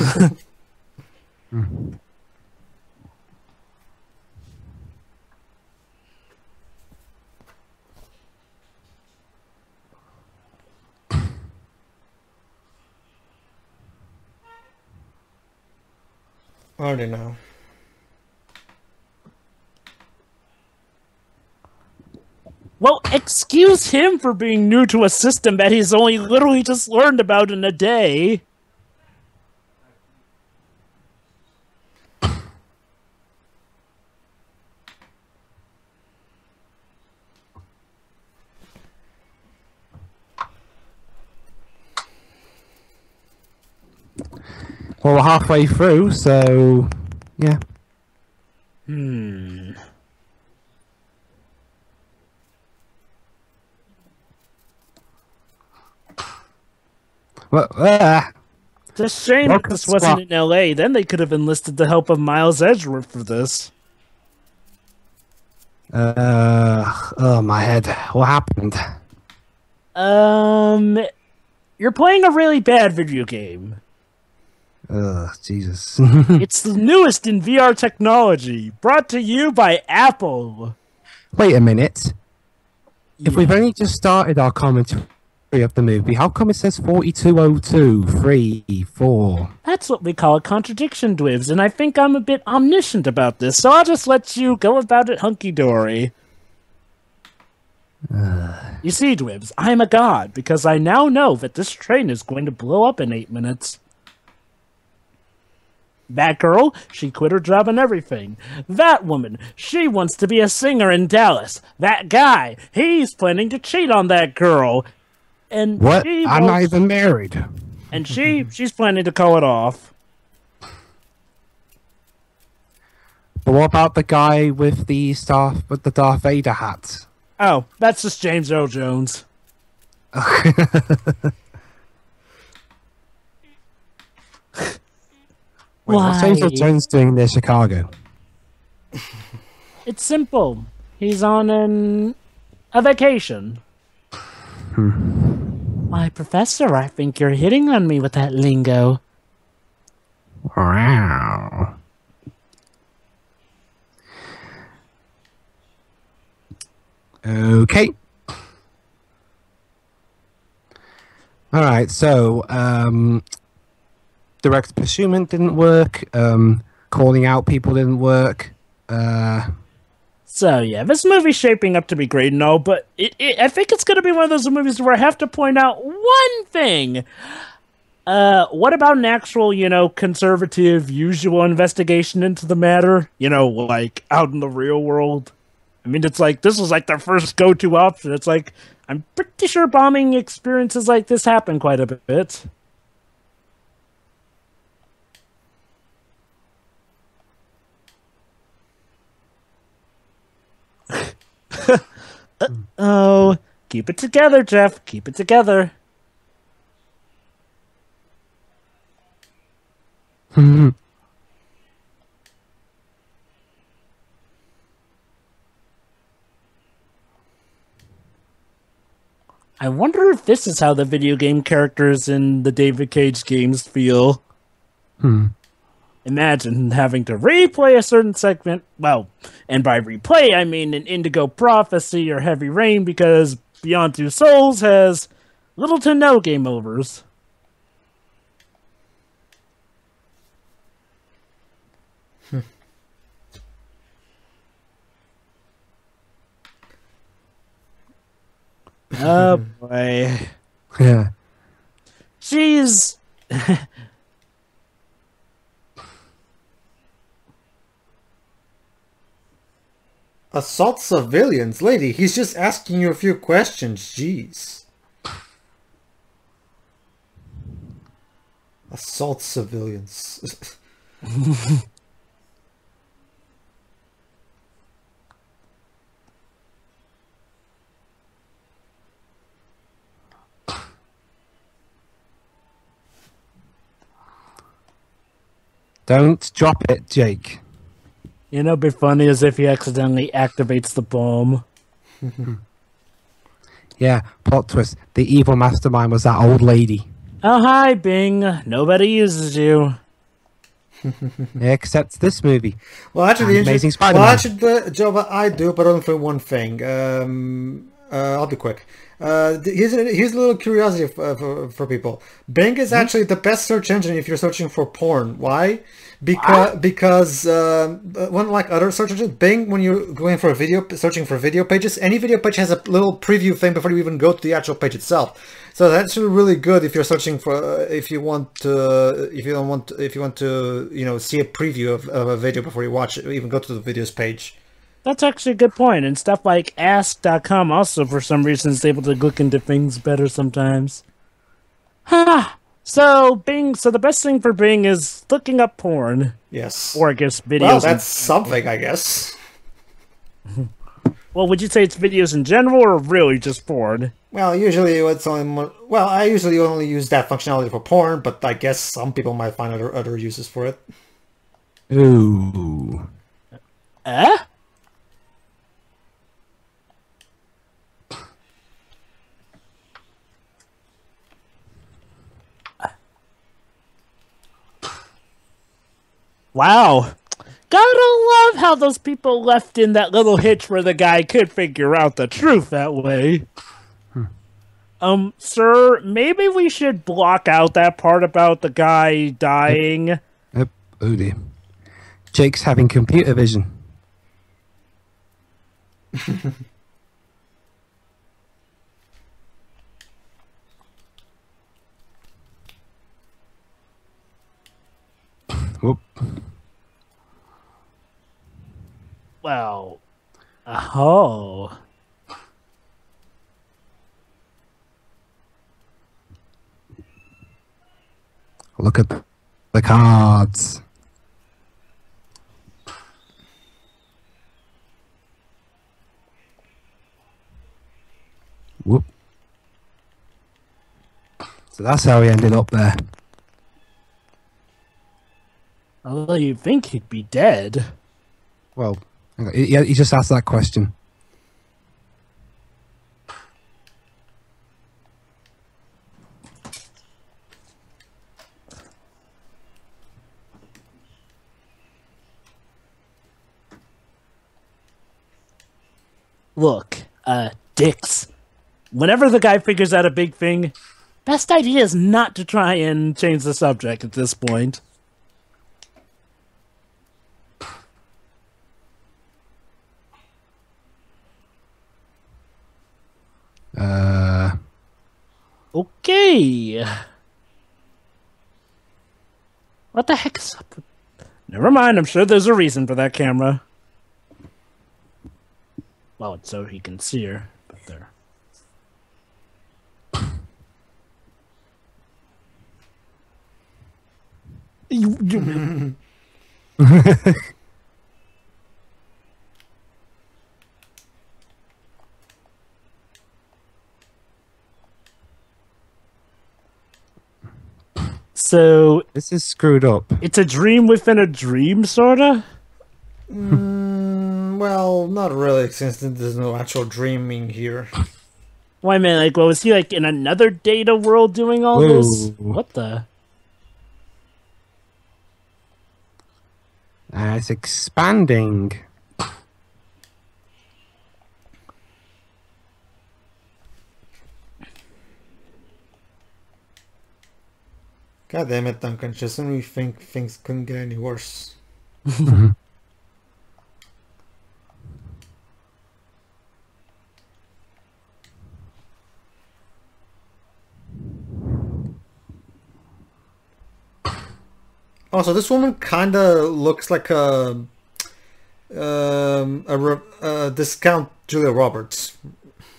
I already know. Well, excuse him for being new to a system that he's only literally just learned about in a day. Well, we're halfway through, so yeah. Hmm. Well, uh, it's a shame that this wasn't in L A. Then they could have enlisted the help of Miles Edgeworth for this. Uh, oh, my head. What happened? Um, you're playing a really bad video game. Ugh, Jesus. It's the newest in V R technology, brought to you by Apple. Wait a minute. Yeah. If we've only just started our commentary of the movie, how come it says forty-two oh two, three, four? That's what we call a contradiction, Dwibs, and I think I'm a bit omniscient about this, so I'll just let you go about it hunky-dory. Uh... You see, Dwibs, I'm a god, because I now know that this train is going to blow up in eight minutes. That girl, she quit her job and everything. That woman, she wants to be a singer in Dallas. That guy, he's planning to cheat on that girl. And what? She I'm wants... not even married. And she, she's planning to call it off. But what about the guy with the staff with the Darth Vader hat? Oh, that's just James Earl Jones. Wait, why? What's Angel Jones doing near Chicago? It's simple. He's on an... a vacation. Hmm. My professor, I think you're hitting on me with that lingo. Wow. Okay. Alright, so, um... direct pursuit didn't work, um, calling out people didn't work. Uh... So, yeah, this movie's shaping up to be great and all, but it, it, I think it's going to be one of those movies where I have to point out one thing. Uh, what about an actual, you know, conservative, usual investigation into the matter? You know, like, out in the real world? I mean, it's like, this was like their first go-to option. It's like, I'm pretty sure bombing experiences like this happen quite a bit. Uh-oh. Keep it together, Jeff. Keep it together. Hmm. I wonder if this is how the video game characters in the David Cage games feel. Hmm. Imagine having to replay a certain segment. Well, and by replay, I mean in Indigo Prophecy or Heavy Rain, because Beyond Two Souls has little to no game overs. Oh boy. Yeah. Jeez. Assault civilians? Lady, he's just asking you a few questions. Jeez. Assault civilians. Don't drop it, Jake. You know, it'd be funny as if he accidentally activates the bomb. Yeah, plot twist. The evil mastermind was that old lady. Oh, hi, Bing. Nobody uses you. Except this movie. Well, actually, Amazing Spider-Man. Well, actually, the job I do, but only for one thing. Um, uh, I'll be quick. Uh, here's a, here's a little curiosity for, for, for people. Bing is actually the best search engine if you're searching for porn. Why? Because wow. because um, unlike other search engines, Bing, when you're going for a video, searching for video pages, any video page has a little preview thing before you even go to the actual page itself. So that's actually really good if you're searching for uh, if you want to if you don't want to, if you want to you know see a preview of, of a video before you watch it, even go to the videos page. That's actually a good point. And stuff like ask dot com also, for some reason, is able to look into things better sometimes. Huh. So Bing. So the best thing for Bing is looking up porn. Yes. Or I guess videos. Well, that's something, I guess. Well, would you say it's videos in general, or really just porn? Well, usually it's only. Well, I usually only use that functionality for porn, but I guess some people might find other other uses for it. Ooh. Eh? Wow. Gotta love how those people left in that little hitch where the guy could figure out the truth that way. Hmm. Um, sir, maybe we should block out that part about the guy dying. Yep. Yep. Oh dear. Jake's having computer vision. Whoop. Well, oh. Look at the cards. Whoop. So that's how he ended up there. Although you think he'd be dead. Well, he, he just asked that question. Look, uh, dicks. Whenever the guy figures out a big thing, best idea is not to try and change the subject at this point. Uh. Okay. What the heck is up? Never mind. I'm sure there's a reason for that camera. Well, it's so he can see her. But there. You. you So this is screwed up. It's a dream within a dream, sorta. Mm, well, not really, since there's no actual dreaming here. Why, man? Like, well, was he like in another data world doing all Whoa. this? What the? Uh, it's expanding. God damn it, Duncan! Just when we think things couldn't get any worse. Also, this woman kind of looks like a um, a, a discount Julia Roberts.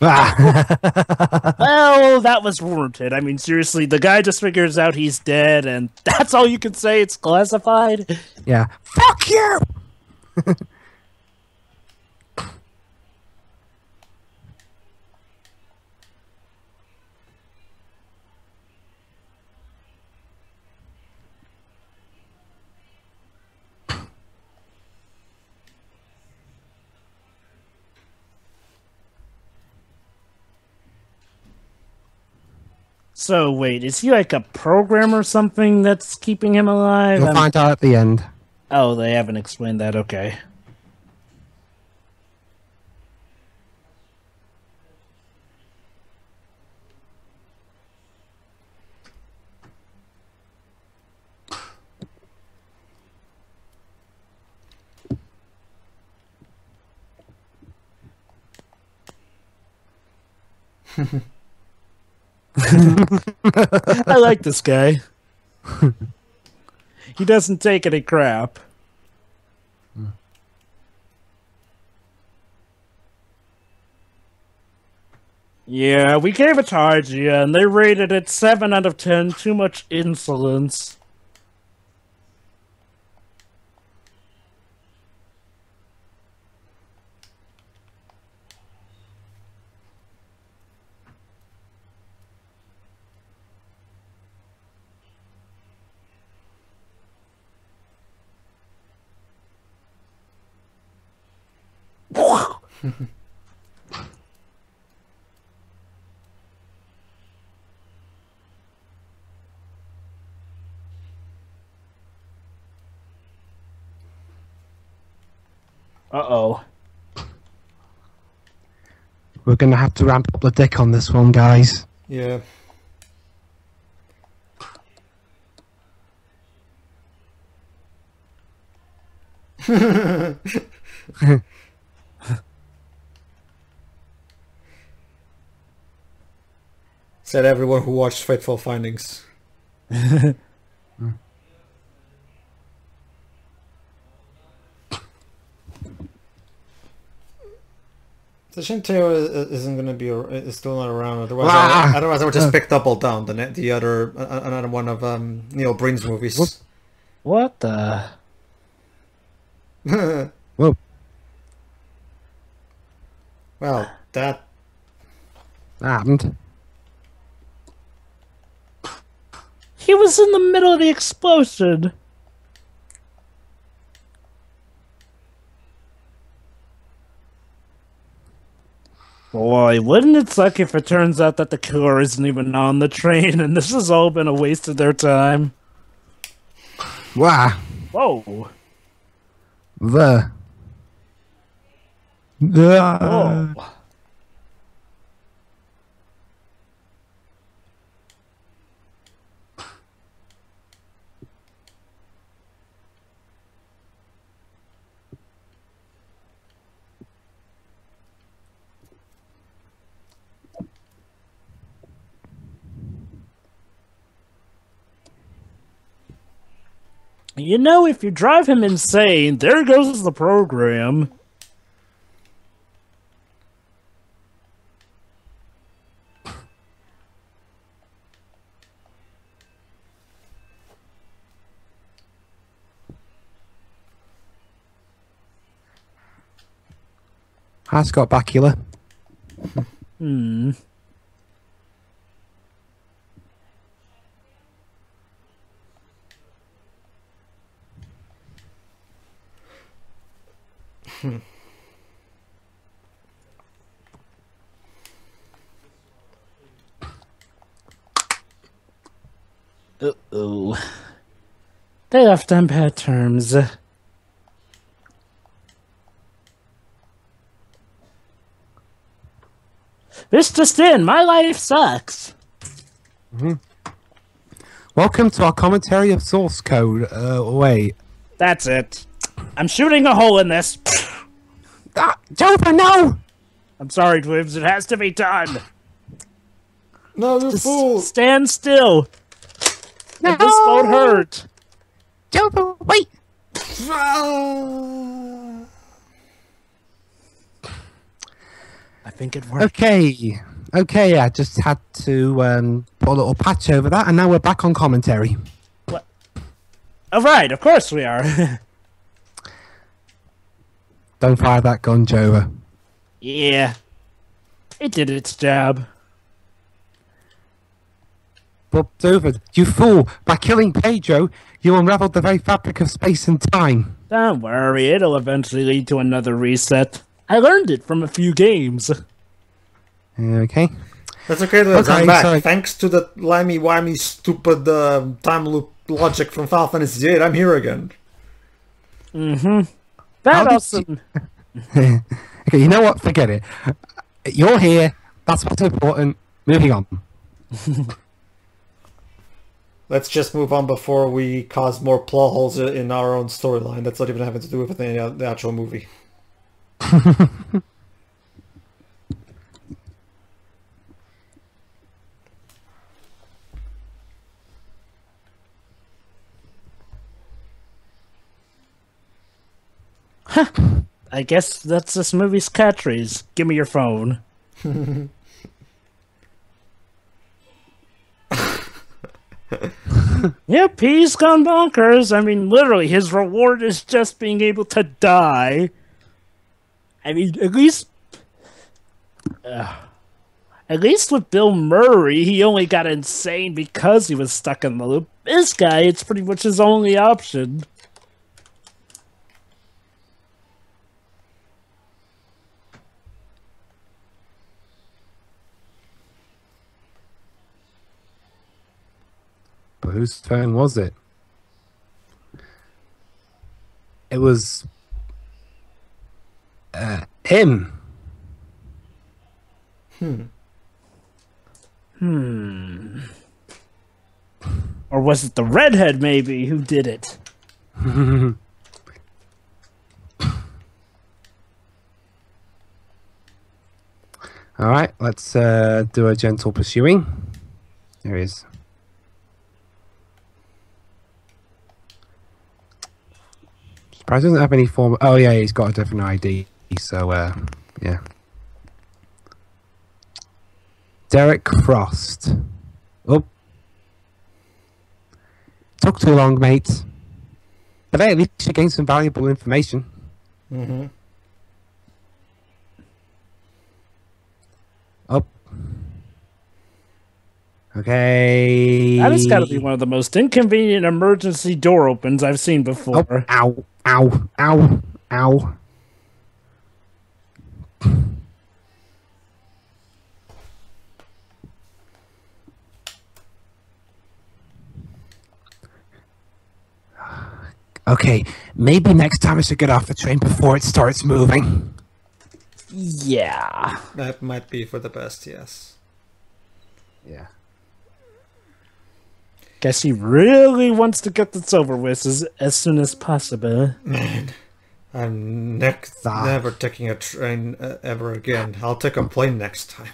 Ah. Well, that was warranted. I mean, seriously, the guy just figures out he's dead, and that's all you can say. It's classified. Yeah. Fuck you! So, wait, is he like a program or something that's keeping him alive? You'll I'm... find out at the end. Oh, they haven't explained that, okay. I like this guy. He doesn't take any crap. Mm. Yeah, we gave it to I G N, and they rated it seven out of ten. Too much insolence. Uh-oh. We're going to have to ramp up the dick on this one, guys. Yeah. Said everyone who watched Fateful Findings. mm. The Shintaro isn't going to be, is still not around. Otherwise, ah! I, otherwise I would just pick Double Down, the the other another one of um, Neil Breen's movies. What, what the? Whoa! Well, that happened. He was in the middle of the explosion. Boy, wouldn't it suck if it turns out that the killer isn't even on the train and this has all been a waste of their time? Wow. Whoa. The. The. Whoa. You know, if you drive him insane, there goes the program. Hi, Scott Bakula. Hmm. Hmm. Uh-oh. They left on bad terms. This just in, my life sucks. Mm-hmm. Welcome to our commentary of Source Code. Uh, wait. That's it. I'm shooting a hole in this. Ah, Jova, no! I'm sorry, Dwibs, it has to be done. No, you're fool. Stand still. No! This won't hurt. Jova, wait! Oh. I think it worked. Okay. Okay, I just had to um, put a little patch over that, and now we're back on commentary. What? Oh, right, of course we are. Don't fire that gun, Jova. Yeah. It did its job. But, Jova, you fool! By killing Pedro, you unraveled the very fabric of space and time. Don't worry, it'll eventually lead to another reset. I learned it from a few games. Okay. That's okay, okay I'm back. Sorry. Thanks to the limey-wimey stupid uh, time loop logic from Final Fantasy eight, I'm here again. Mm-hmm. That awesome. You... okay, you know what? Forget it. You're here. That's what's important. Moving on. Let's just move on before we cause more plot holes in our own storyline. That's not even having to do with the, the actual movie. Huh. I guess that's this movie's catchphrase. Give me your phone. Yep, he's gone bonkers. I mean, literally, his reward is just being able to die. I mean, at least... Uh, at least with Bill Murray, he only got insane because he was stuck in the loop. This guy, it's pretty much his only option. But whose turn was it? It was... Uh, him. Hmm. Hmm. Or was it the redhead, maybe, who did it? Alright, let's uh, do a gentle pursuing. There he is. Surprised he doesn't have any form. Oh yeah, he's got a different I D. So uh, yeah, Derek Frost. Oh, took too long, mate. But hey, at least you gained some valuable information. Mm-hmm. Oh. Okay. That has got to be one of the most inconvenient emergency door opens I've seen before. Oh, ow, ow, ow, ow. Okay, maybe next time I should get off the train before it starts moving. Yeah. That might be for the best, yes. Yeah. Guess he really wants to get this over with as, as soon as possible. Man, I'm next, never taking a train uh, ever again. I'll take a plane next time.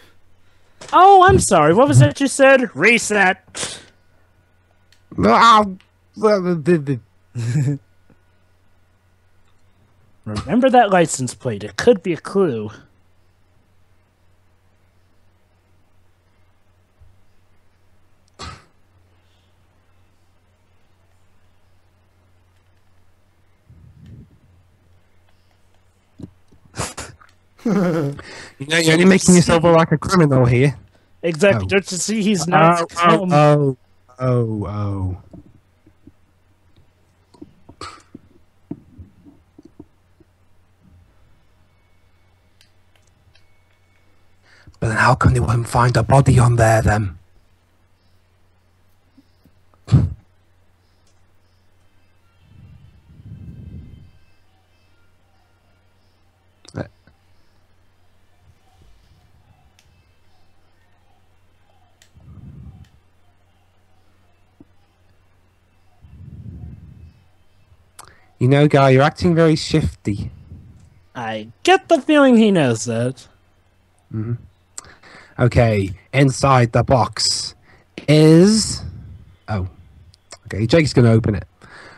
Oh, I'm sorry. What was that you said? Reset. Remember that license plate. It could be a clue. You know, you're only making yourself look like a criminal here. Exactly. Oh. Don't you see he's not? Oh, oh, oh, oh, oh. how come they wouldn't find a body on there then? You know, Guy, you're acting very shifty. I get the feeling he knows that. Mm-hmm. Okay, inside the box is... Oh. Okay, Jake's going to open it.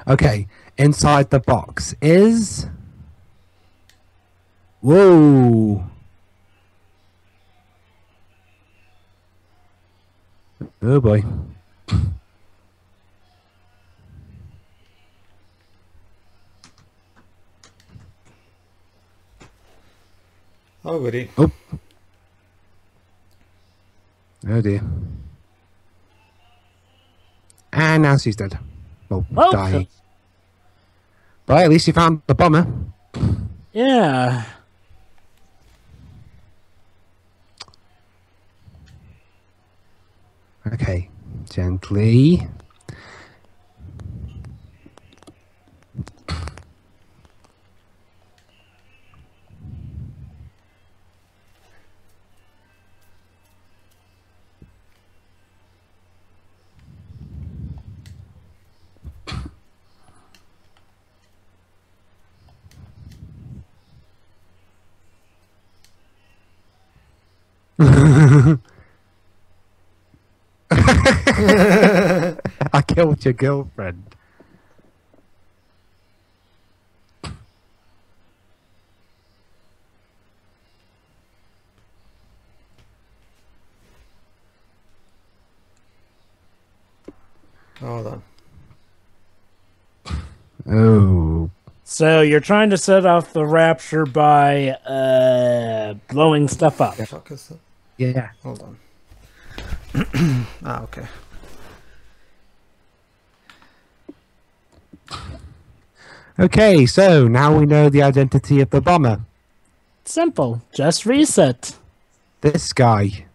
Okay, inside the box is... Whoa! Oh, boy. Already. Oh. Oh dear. And now she's dead. Well, oh, dying. But at least you found the bomber. Yeah. Okay. Gently. I killed your girlfriend. Hold on. Oh. So you're trying to set off the rapture by uh, blowing stuff up. Yeah. Yeah. Hold on. Ah, okay. Okay, so now we know the identity of the bomber. Simple. Just reset. This guy.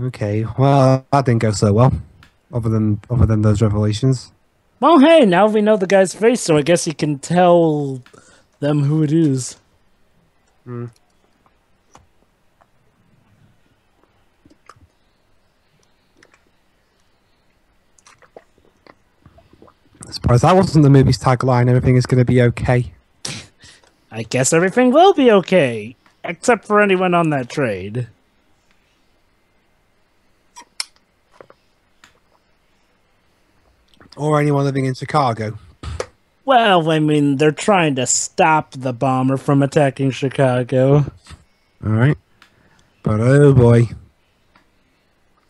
Okay, well, that didn't go so well. Other than, other than those revelations. Well, hey, now we know the guy's face, so I guess he can tell them who it is. Mm. I'm surprised that wasn't the movie's tagline, everything is going to be okay. I guess everything will be okay, except for anyone on that trade. Or anyone living in Chicago. Well, I mean, they're trying to stop the bomber from attacking Chicago. All right. But oh boy.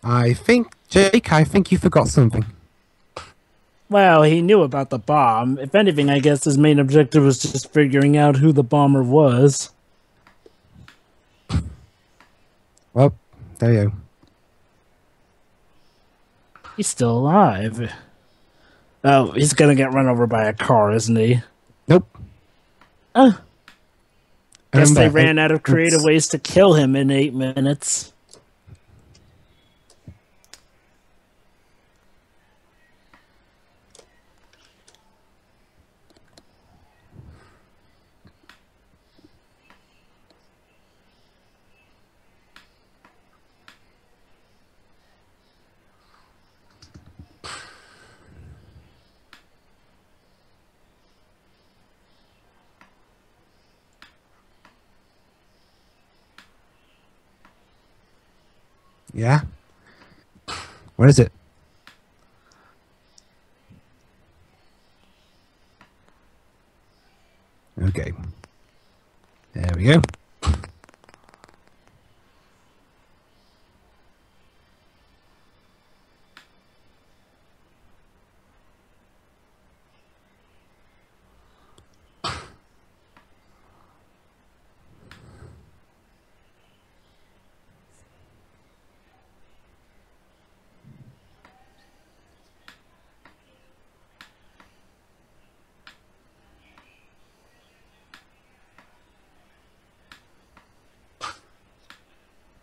I think, Jake, I think you forgot something. Well, he knew about the bomb. If anything, I guess his main objective was just figuring out who the bomber was. Well, there you go. He's still alive. Oh, he's going to get run over by a car, isn't he? Nope. Oh. I guess they ran out of creative ways to kill him in eight minutes. Yeah? What is it? Okay. There we go.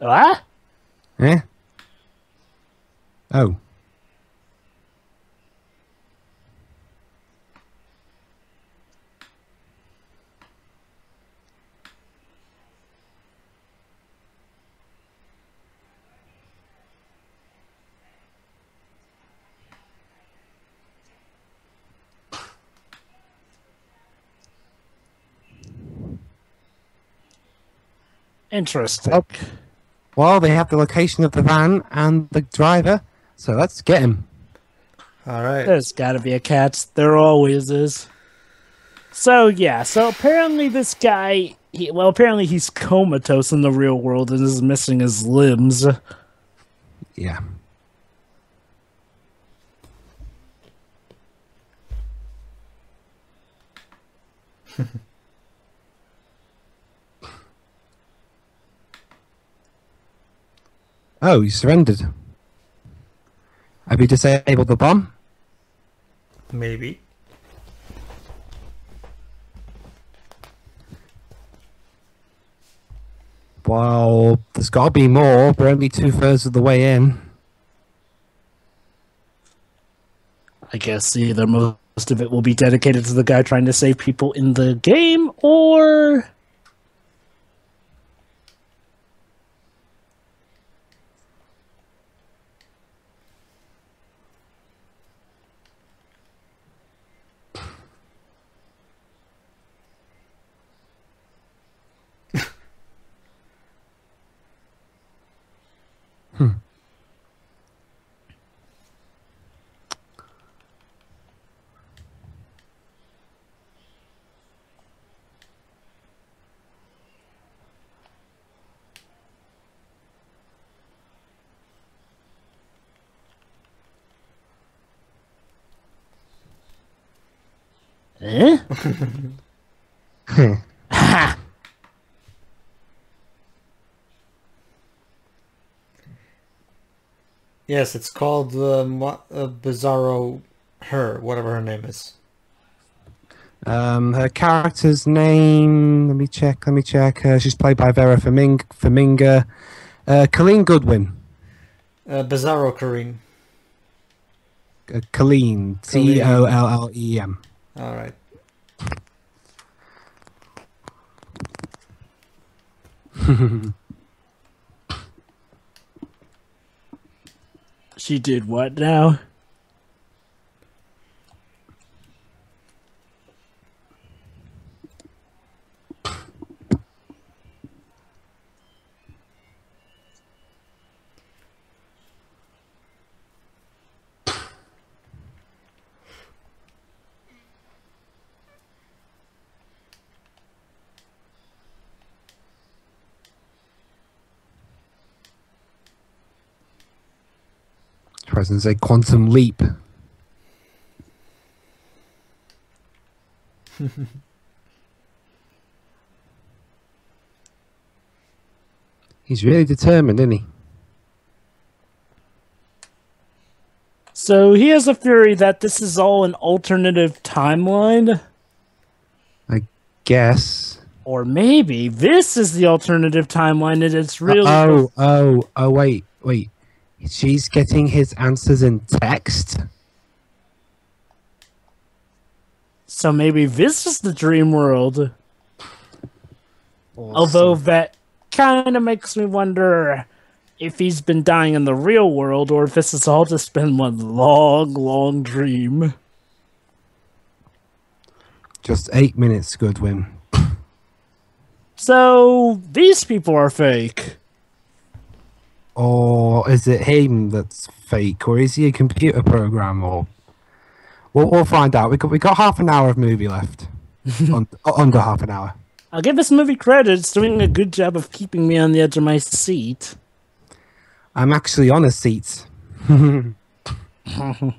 What? Eh? Oh. Interesting. Oh. Well, they have the location of the van and the driver, so let's get him. All right. There's got to be a catch. There always is. So, yeah. So, apparently this guy... He, well, apparently he's comatose in the real world and is missing his limbs. Yeah. Oh, you surrendered. Have you disabled the bomb? Maybe. Well, there's got to be more. We're only two-thirds of the way in. I guess either most of it will be dedicated to the guy trying to save people in the game, or... Eh? Ha! Yes, it's called uh, uh, Bizarro Her, whatever her name is. Um, her character's name... Let me check, let me check. Uh, she's played by Vera Farmiga. Farmiga. Uh, Colleen Goodwin. Uh, Bizarro Colleen. Uh, Colleen. C O L L E M. All right. She did what now? Presents a quantum leap. He's really determined, isn't he? So he has a theory that this is all an alternative timeline? I guess. Or maybe this is the alternative timeline and it's really... Oh, oh, oh, wait, wait. She's getting his answers in text. So maybe this is the dream world. Awesome. Although that kind of makes me wonder if he's been dying in the real world or if this has all just been one long, long dream. Just eight minutes, Goodwin. So these people are fake. Or is it him that's fake? Or is he a computer program? Or we'll, we'll find out. We got we got half an hour of movie left, Un, under half an hour. I'll give this movie credit. It's doing a good job of keeping me on the edge of my seat. I'm actually on a seat. Oh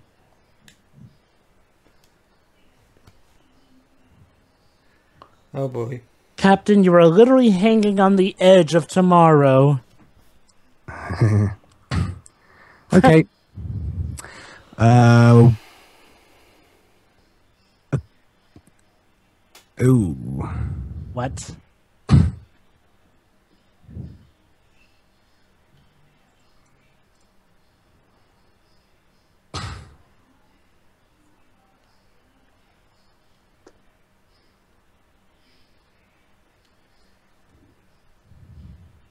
boy, Captain, you are literally hanging on the edge of tomorrow. Okay. uh, uh, ooh. What?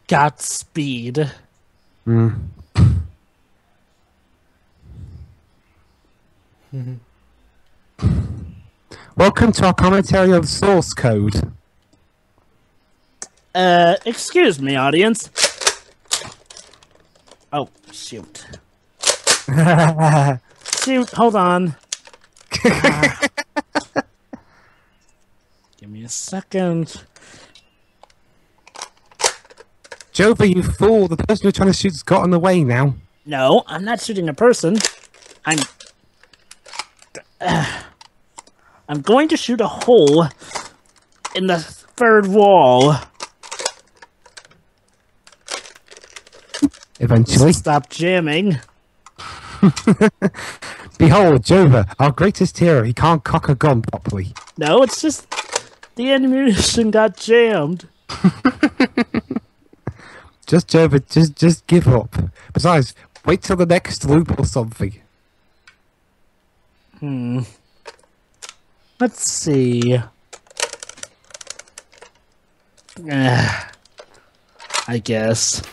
Godspeed. Mm. Welcome to our commentary of Source Code. Uh, excuse me, audience. Oh, shoot. Shoot, hold on. Uh, give me a second. Jova, you fool. The person you're trying to shoot's got in the way now. No, I'm not shooting a person. I'm... Uh, I'm going to shoot a hole in the third wall. Eventually. Stop jamming. Behold, Jova, our greatest hero. He can't cock a gun properly. No, it's just the ammunition got jammed. Just Jova, just just give up. Besides, wait till the next loop or something. Hmm. Let's see. Uh, I guess.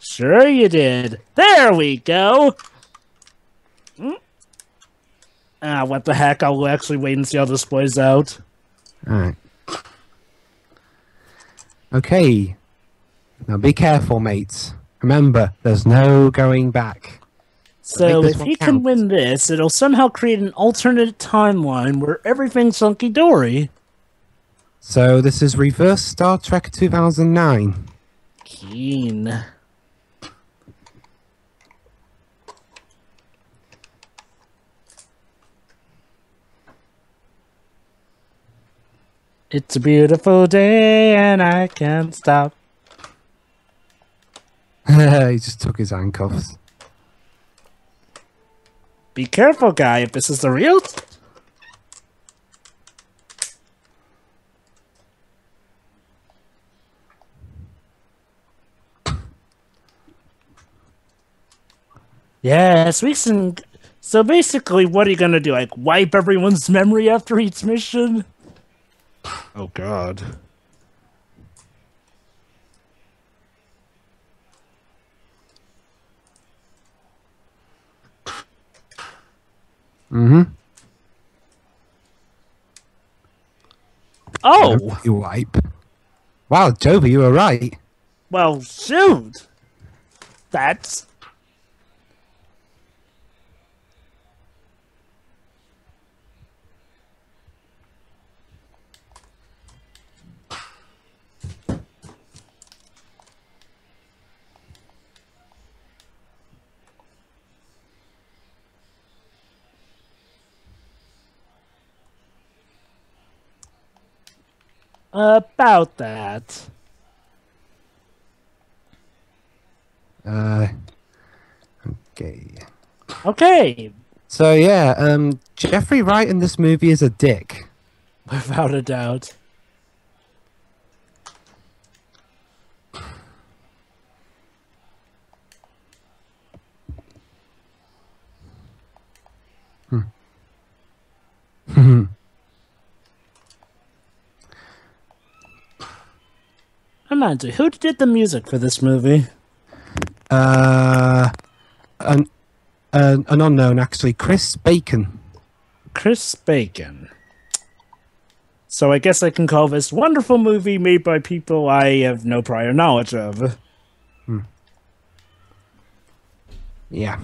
Sure you did. There we go. Hmm? Ah, what the heck? I'll actually wait and see how this plays out. All right. Okay. Now be careful, mates. Remember, there's no going back. So if he can win this, it'll somehow create an alternate timeline where everything's hunky-dory. So this is reverse Star Trek two thousand nine. Keen. It's a beautiful day and I can't stop. He just took his handcuffs. Be careful, guy, if this is the real... Yes, we can... So basically, what are you going to do? Like, wipe everyone's memory after each mission? Oh, God. Mm-hmm. Oh! You wipe. Wow, Jova, you were right. Well, shoot! That's... About that. Uh, okay. Okay. So yeah, um, Jeffrey Wright in this movie is a dick, without a doubt. Hmm. Reminds me, who did the music for this movie? Uh, an, an, an unknown, actually. Chris Bacon. Chris Bacon. So I guess I can call this wonderful movie made by people I have no prior knowledge of. Hmm. Yeah.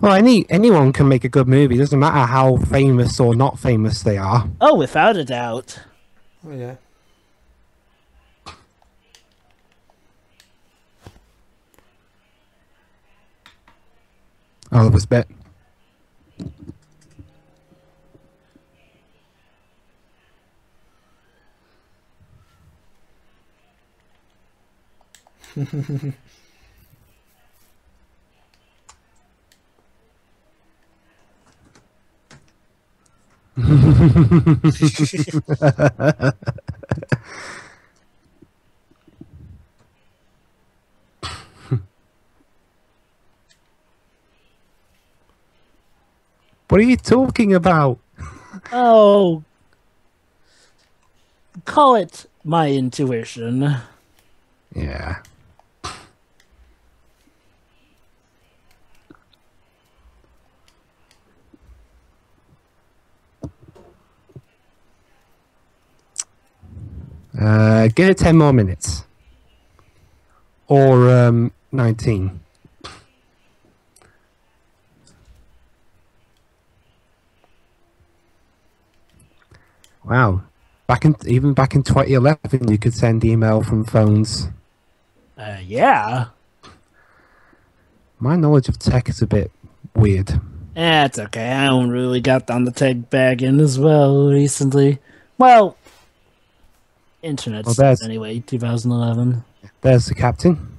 Well, any anyone can make a good movie. It doesn't matter how famous or not famous they are. Oh, without a doubt. Oh, yeah. Oh, it was bet. What are you talking about? Oh, call it my intuition. Yeah. Uh, give it ten more minutes. Or um, nineteen. Wow. Back in, even back in twenty eleven, you could send email from phones. Uh, yeah. My knowledge of tech is a bit weird. That's okay. I only really got on the tech bag in as well recently. Well, internet well, stuff anyway, twenty eleven. There's the captain.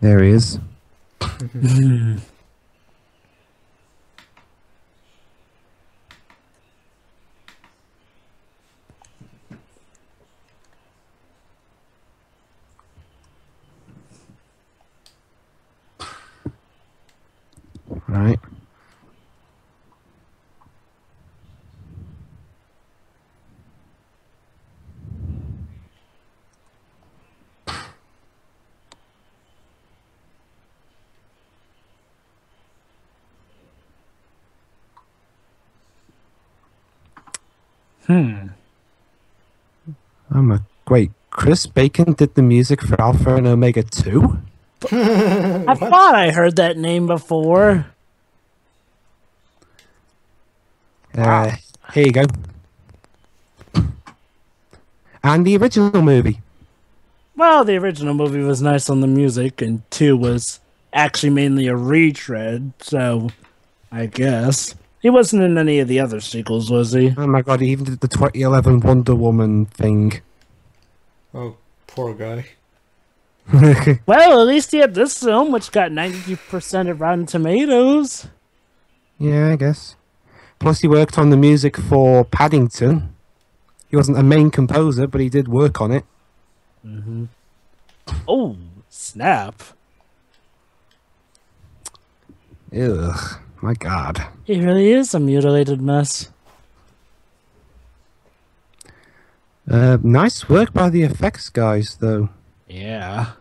There he is. Right. Hmm. I'm a wait. Chris Bacon did the music for Alpha and Omega two. I thought I heard that name before. Uh, here you go. And the original movie. Well, the original movie was nice on the music, and two was actually mainly a retread. So, I guess. He wasn't in any of the other sequels, was he? Oh my god, he even did the twenty eleven Wonder Woman thing. Oh, poor guy. Well, at least he had this film, which got ninety percent of Rotten Tomatoes. Yeah, I guess. Plus, he worked on the music for Paddington. He wasn't a main composer, but he did work on it. Mm-hmm. Oh, snap. Ugh. My god. He really is a mutilated mess. Uh, nice work by the effects guys, though. Yeah. Okay.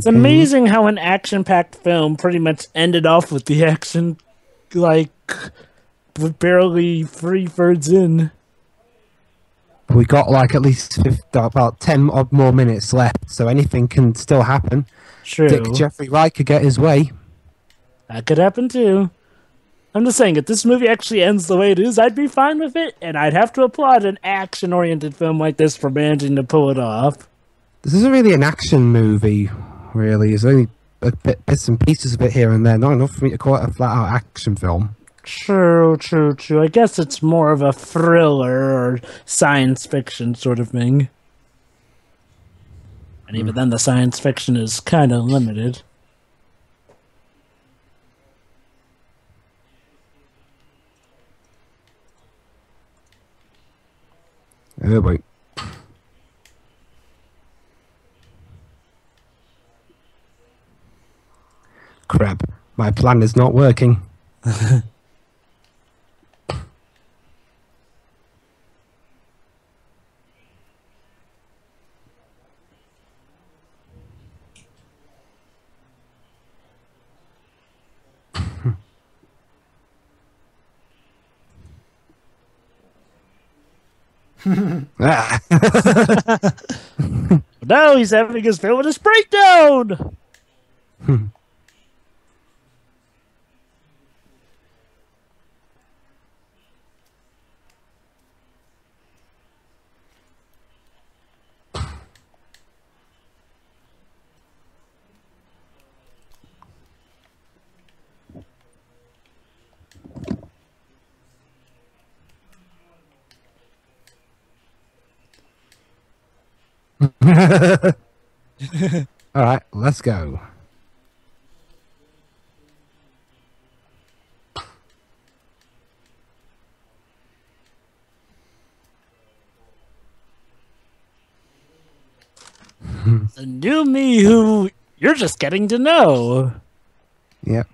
It's amazing how an action-packed film pretty much ended off with the action, like, barely three-thirds in. We got, like, at least about ten odd more minutes left, so anything can still happen. True. Dick Jeffrey Wright could get his way. That could happen, too. I'm just saying, if this movie actually ends the way it is, I'd be fine with it, and I'd have to applaud an action-oriented film like this for managing to pull it off. This isn't really an action movie, really. There's only a bit, bits and pieces of it here and there. Not enough for me to call it a flat-out action film. True, true, true. I guess it's more of a thriller or science fiction sort of thing. And even mm. then, the science fiction is kind of limited. Oh, wait. Crap, my plan is not working. Now he's having his villainous breakdown! All right, let's go. The new me who you're just getting to know. Yep.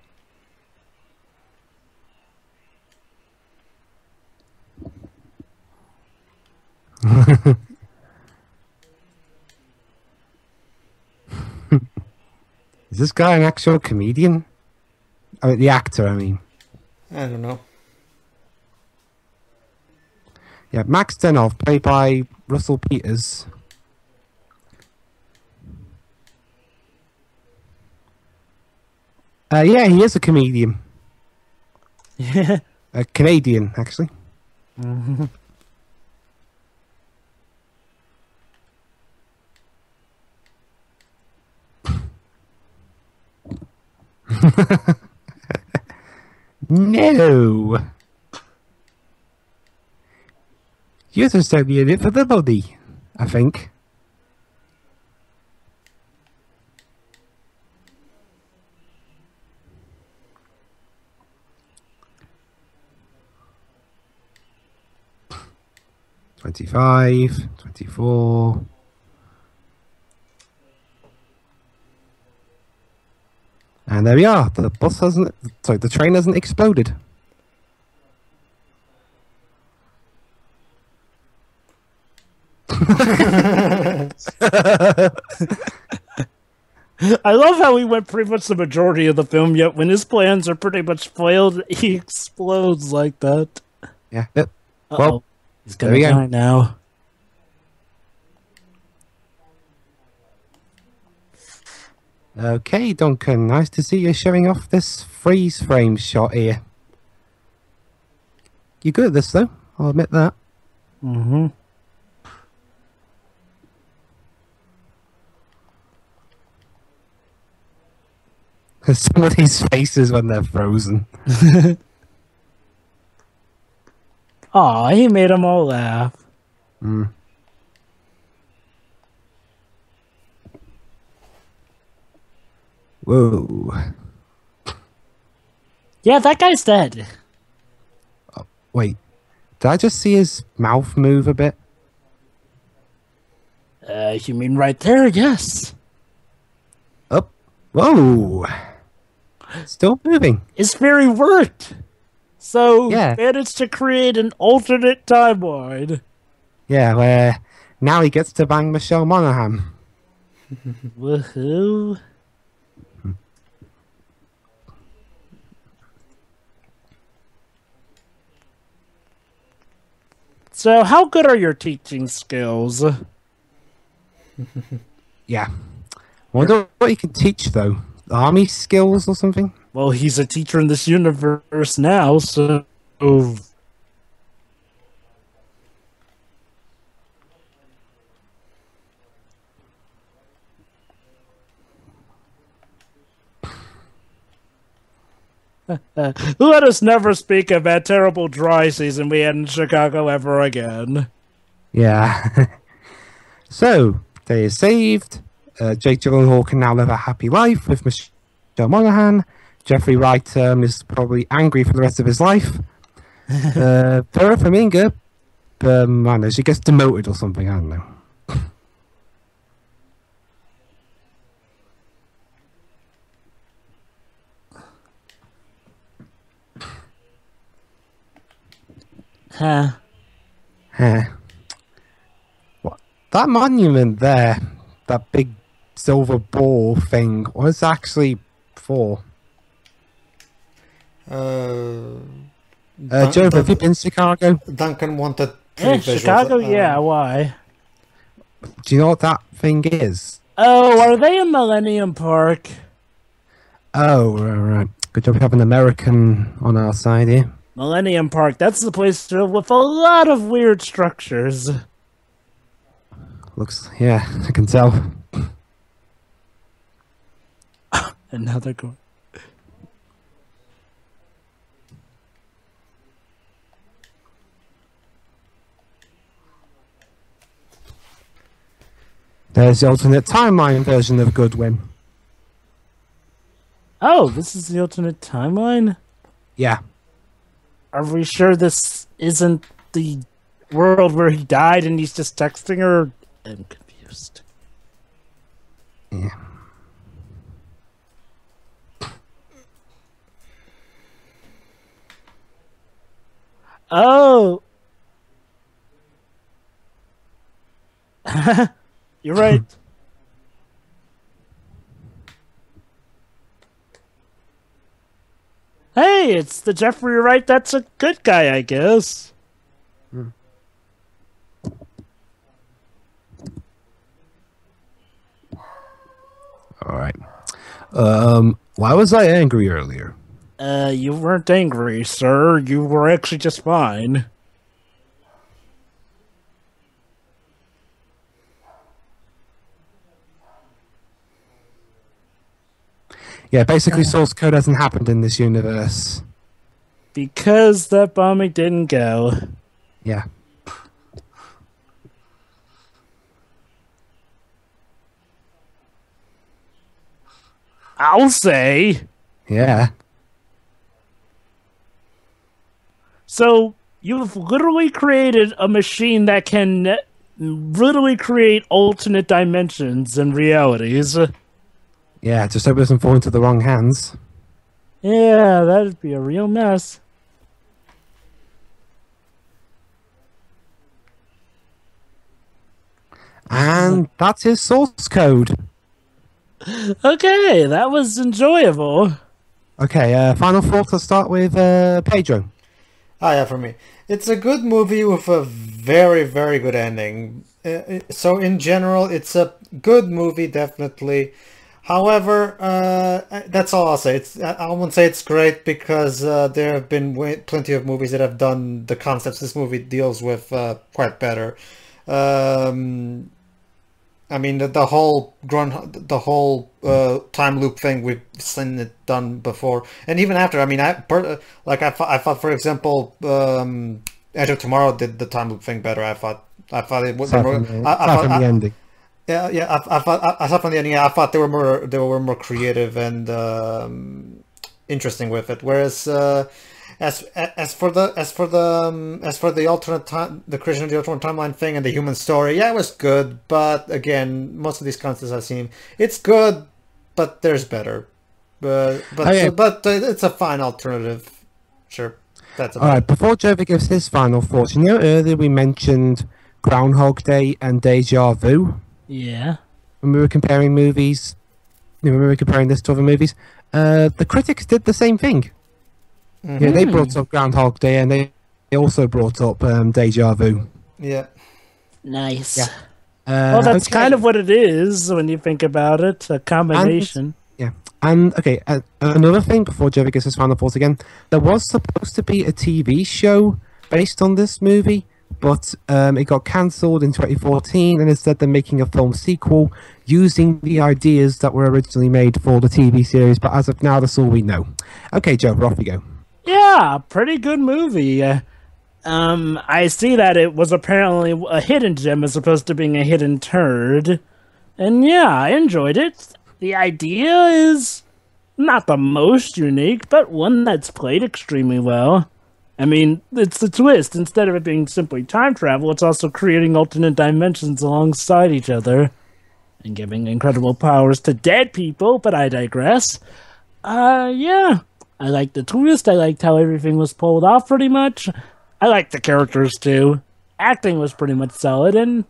Is this guy an actual comedian? Oh, the actor, I mean. I don't know. Yeah, Max Denhoff, played by Russell Peters. Uh, yeah, he is a comedian. Yeah. A Canadian, actually. Mm-hmm. No. You're just only in it for the body, I think. Twenty-five, twenty-four. And there we are. The bus hasn't. Sorry, the train hasn't exploded. I love how he went pretty much the majority of the film. Yet when his plans are pretty much foiled, he explodes like that. Yeah. Yep. Uh-oh. Well, he's gonna there we die go. now. Okay, Duncan, nice to see you showing off this freeze frame shot here. You're good at this, though. I'll admit that. Mm-hmm. Some of these faces when they're frozen. Aw, he made them all laugh. Mm. Whoa. Yeah, that guy's dead. Oh, wait, did I just see his mouth move a bit? Uh, you mean right there? Yes. Up. Whoa. Still moving. His theory worked. So yeah. Managed to create an alternate timeline. Yeah, where now he gets to bang Michelle Monaghan. Woohoo. So, how good are your teaching skills? Yeah. I wonder what he can teach, though. Army skills or something? Well, he's a teacher in this universe now, so... Oh. Let us never speak of that terrible dry season we had in Chicago ever again. Yeah. So, day is saved. Uh, Jake Gyllenhaal can now live a happy life with Michelle Monaghan. Jeffrey Wright um, is probably angry for the rest of his life. uh, Vera Farmiga, um, I don't know, she gets demoted or something, I don't know. Huh. Huh. What? That monument there, that big silver ball thing, what is it actually for? Uh, uh, Joe, have you been to Chicago? Duncan wanted three yeah, visuals. Chicago, uh, yeah, why? Do you know what that thing is? Oh, are they in Millennium Park? Oh, right, right. Good job we have an American on our side here. Millennium Park, that's the place filled with a lot of weird structures. Looks, yeah, I can tell. And now they're going. There's the alternate timeline version of Goodwin. Oh, this is the alternate timeline? Yeah. Are we sure this isn't the world where he died and he's just texting her? I'm confused. Yeah. Oh. You're right. Hey, it's the Jeffrey Wright that's a good guy, I guess. Hmm. All right. Um, why was I angry earlier? Uh, you weren't angry, sir. You were actually just fine. Yeah, basically source code hasn't happened in this universe. Because that bombing didn't go. Yeah. I'll say. Yeah. So, you've literally created a machine that can literally create alternate dimensions and realities. Yeah, just hope it doesn't fall into the wrong hands. Yeah, that'd be a real mess. And that's his source code. Okay, that was enjoyable. Okay, uh, final thoughts. I'll start with uh, Pedro. Ah, yeah, for me. It's a good movie with a very, very good ending. Uh, so in general, it's a good movie, definitely. However, uh, that's all I'll say. It's, I won't say it's great because uh, there have been way, plenty of movies that have done the concepts this movie deals with uh, quite better. Um, I mean, the, the whole ground, the whole uh, time loop thing we've seen it done before, and even after. I mean, I like I thought, I thought for example, um, Edge of Tomorrow did the time loop thing better. I thought I thought it was. Apart from the ending. Yeah, yeah. I, I thought, aside from the ending, I thought they were more, they were more creative and um, interesting with it. Whereas, uh, as as for the as for the um, as for the alternate time, the creation of the alternate timeline thing and the human story, yeah, it was good. But again, most of these concepts I've seen, it's good, but there's better. But but oh, yeah. but uh, it's a fine alternative. Sure, that's all right. Before Jovi gives his final thoughts, you know, earlier we mentioned Groundhog Day and Deja Vu. Yeah. When we were comparing movies, you know, when we were comparing this to other movies, uh, the critics did the same thing. Mm-hmm. Yeah, they brought up Groundhog Day and they, they also brought up um, Deja Vu. Yeah. Nice. Yeah. Uh, well, that's okay. Kind of what it is when you think about it, a combination. And, yeah. And, okay, uh, another thing before Jerry gets his final thoughts again, there was supposed to be a T V show based on this movie. But um, it got cancelled in twenty fourteen, and instead they're making a film sequel using the ideas that were originally made for the T V series. But as of now, that's all we know. Okay, Joe, off you go. Yeah, pretty good movie. Uh, um, I see that it was apparently a hidden gem as opposed to being a hidden turd. And yeah, I enjoyed it. The idea is not the most unique, but one that's played extremely well. I mean, it's the twist. Instead of it being simply time travel, it's also creating alternate dimensions alongside each other and giving incredible powers to dead people, but I digress. Uh, yeah. I liked the twist. I liked how everything was pulled off pretty much. I liked the characters, too. Acting was pretty much solid, and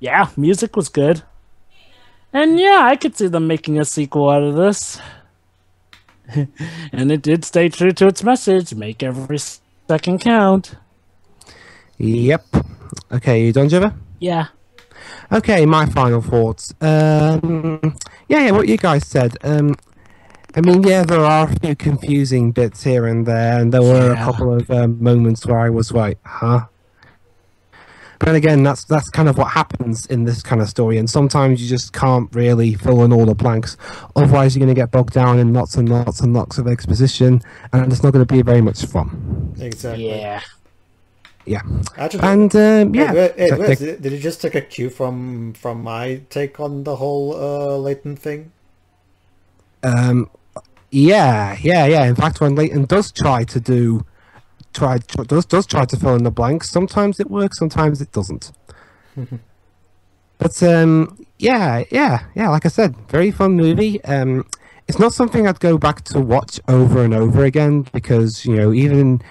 yeah, music was good. And yeah, I could see them making a sequel out of this. And it did stay true to its message. Make every second count. Yep. Okay, you done, Jiva? Yeah. Okay, my final thoughts. Um, yeah, yeah, what you guys said. Um, I mean, yeah, there are a few confusing bits here and there, and there were yeah. a couple of um, moments where I was like, huh? But again, that's that's kind of what happens in this kind of story, and sometimes you just can't really fill in all the blanks. Otherwise, you're going to get bogged down in lots and lots and lots of exposition, and it's not going to be very much fun. Exactly. Yeah. Yeah. Actually, and um, yeah, it, it, it, they, did you just take a cue from from my take on the whole uh, Leighton thing? Um, yeah, yeah, yeah. In fact, when Leighton does try to do, try, try does does try to fill in the blanks, sometimes it works, sometimes it doesn't. But um, yeah, yeah, yeah. Like I said, very fun movie. Um, it's not something I'd go back to watch over and over again because you know even.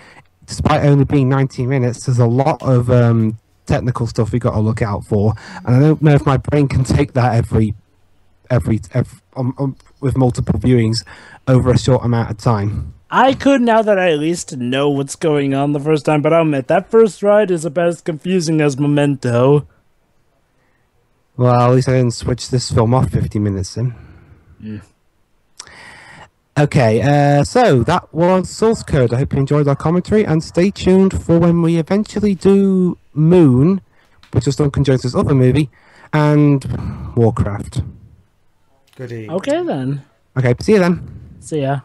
Despite only being ninety minutes, there's a lot of um, technical stuff we got to look out for, and I don't know if my brain can take that every, every, every um, um, with multiple viewings over a short amount of time. I could now that I at least know what's going on the first time, but I'll admit that first ride is about as confusing as Memento. Well, at least I didn't switch this film off fifty minutes in. Mm. Okay, uh, so that was Source Code. I hope you enjoyed our commentary, and stay tuned for when we eventually do Moon, which is Duncan Jones' other movie, and Warcraft. Goodie. Okay, then. Okay, see you then. See ya.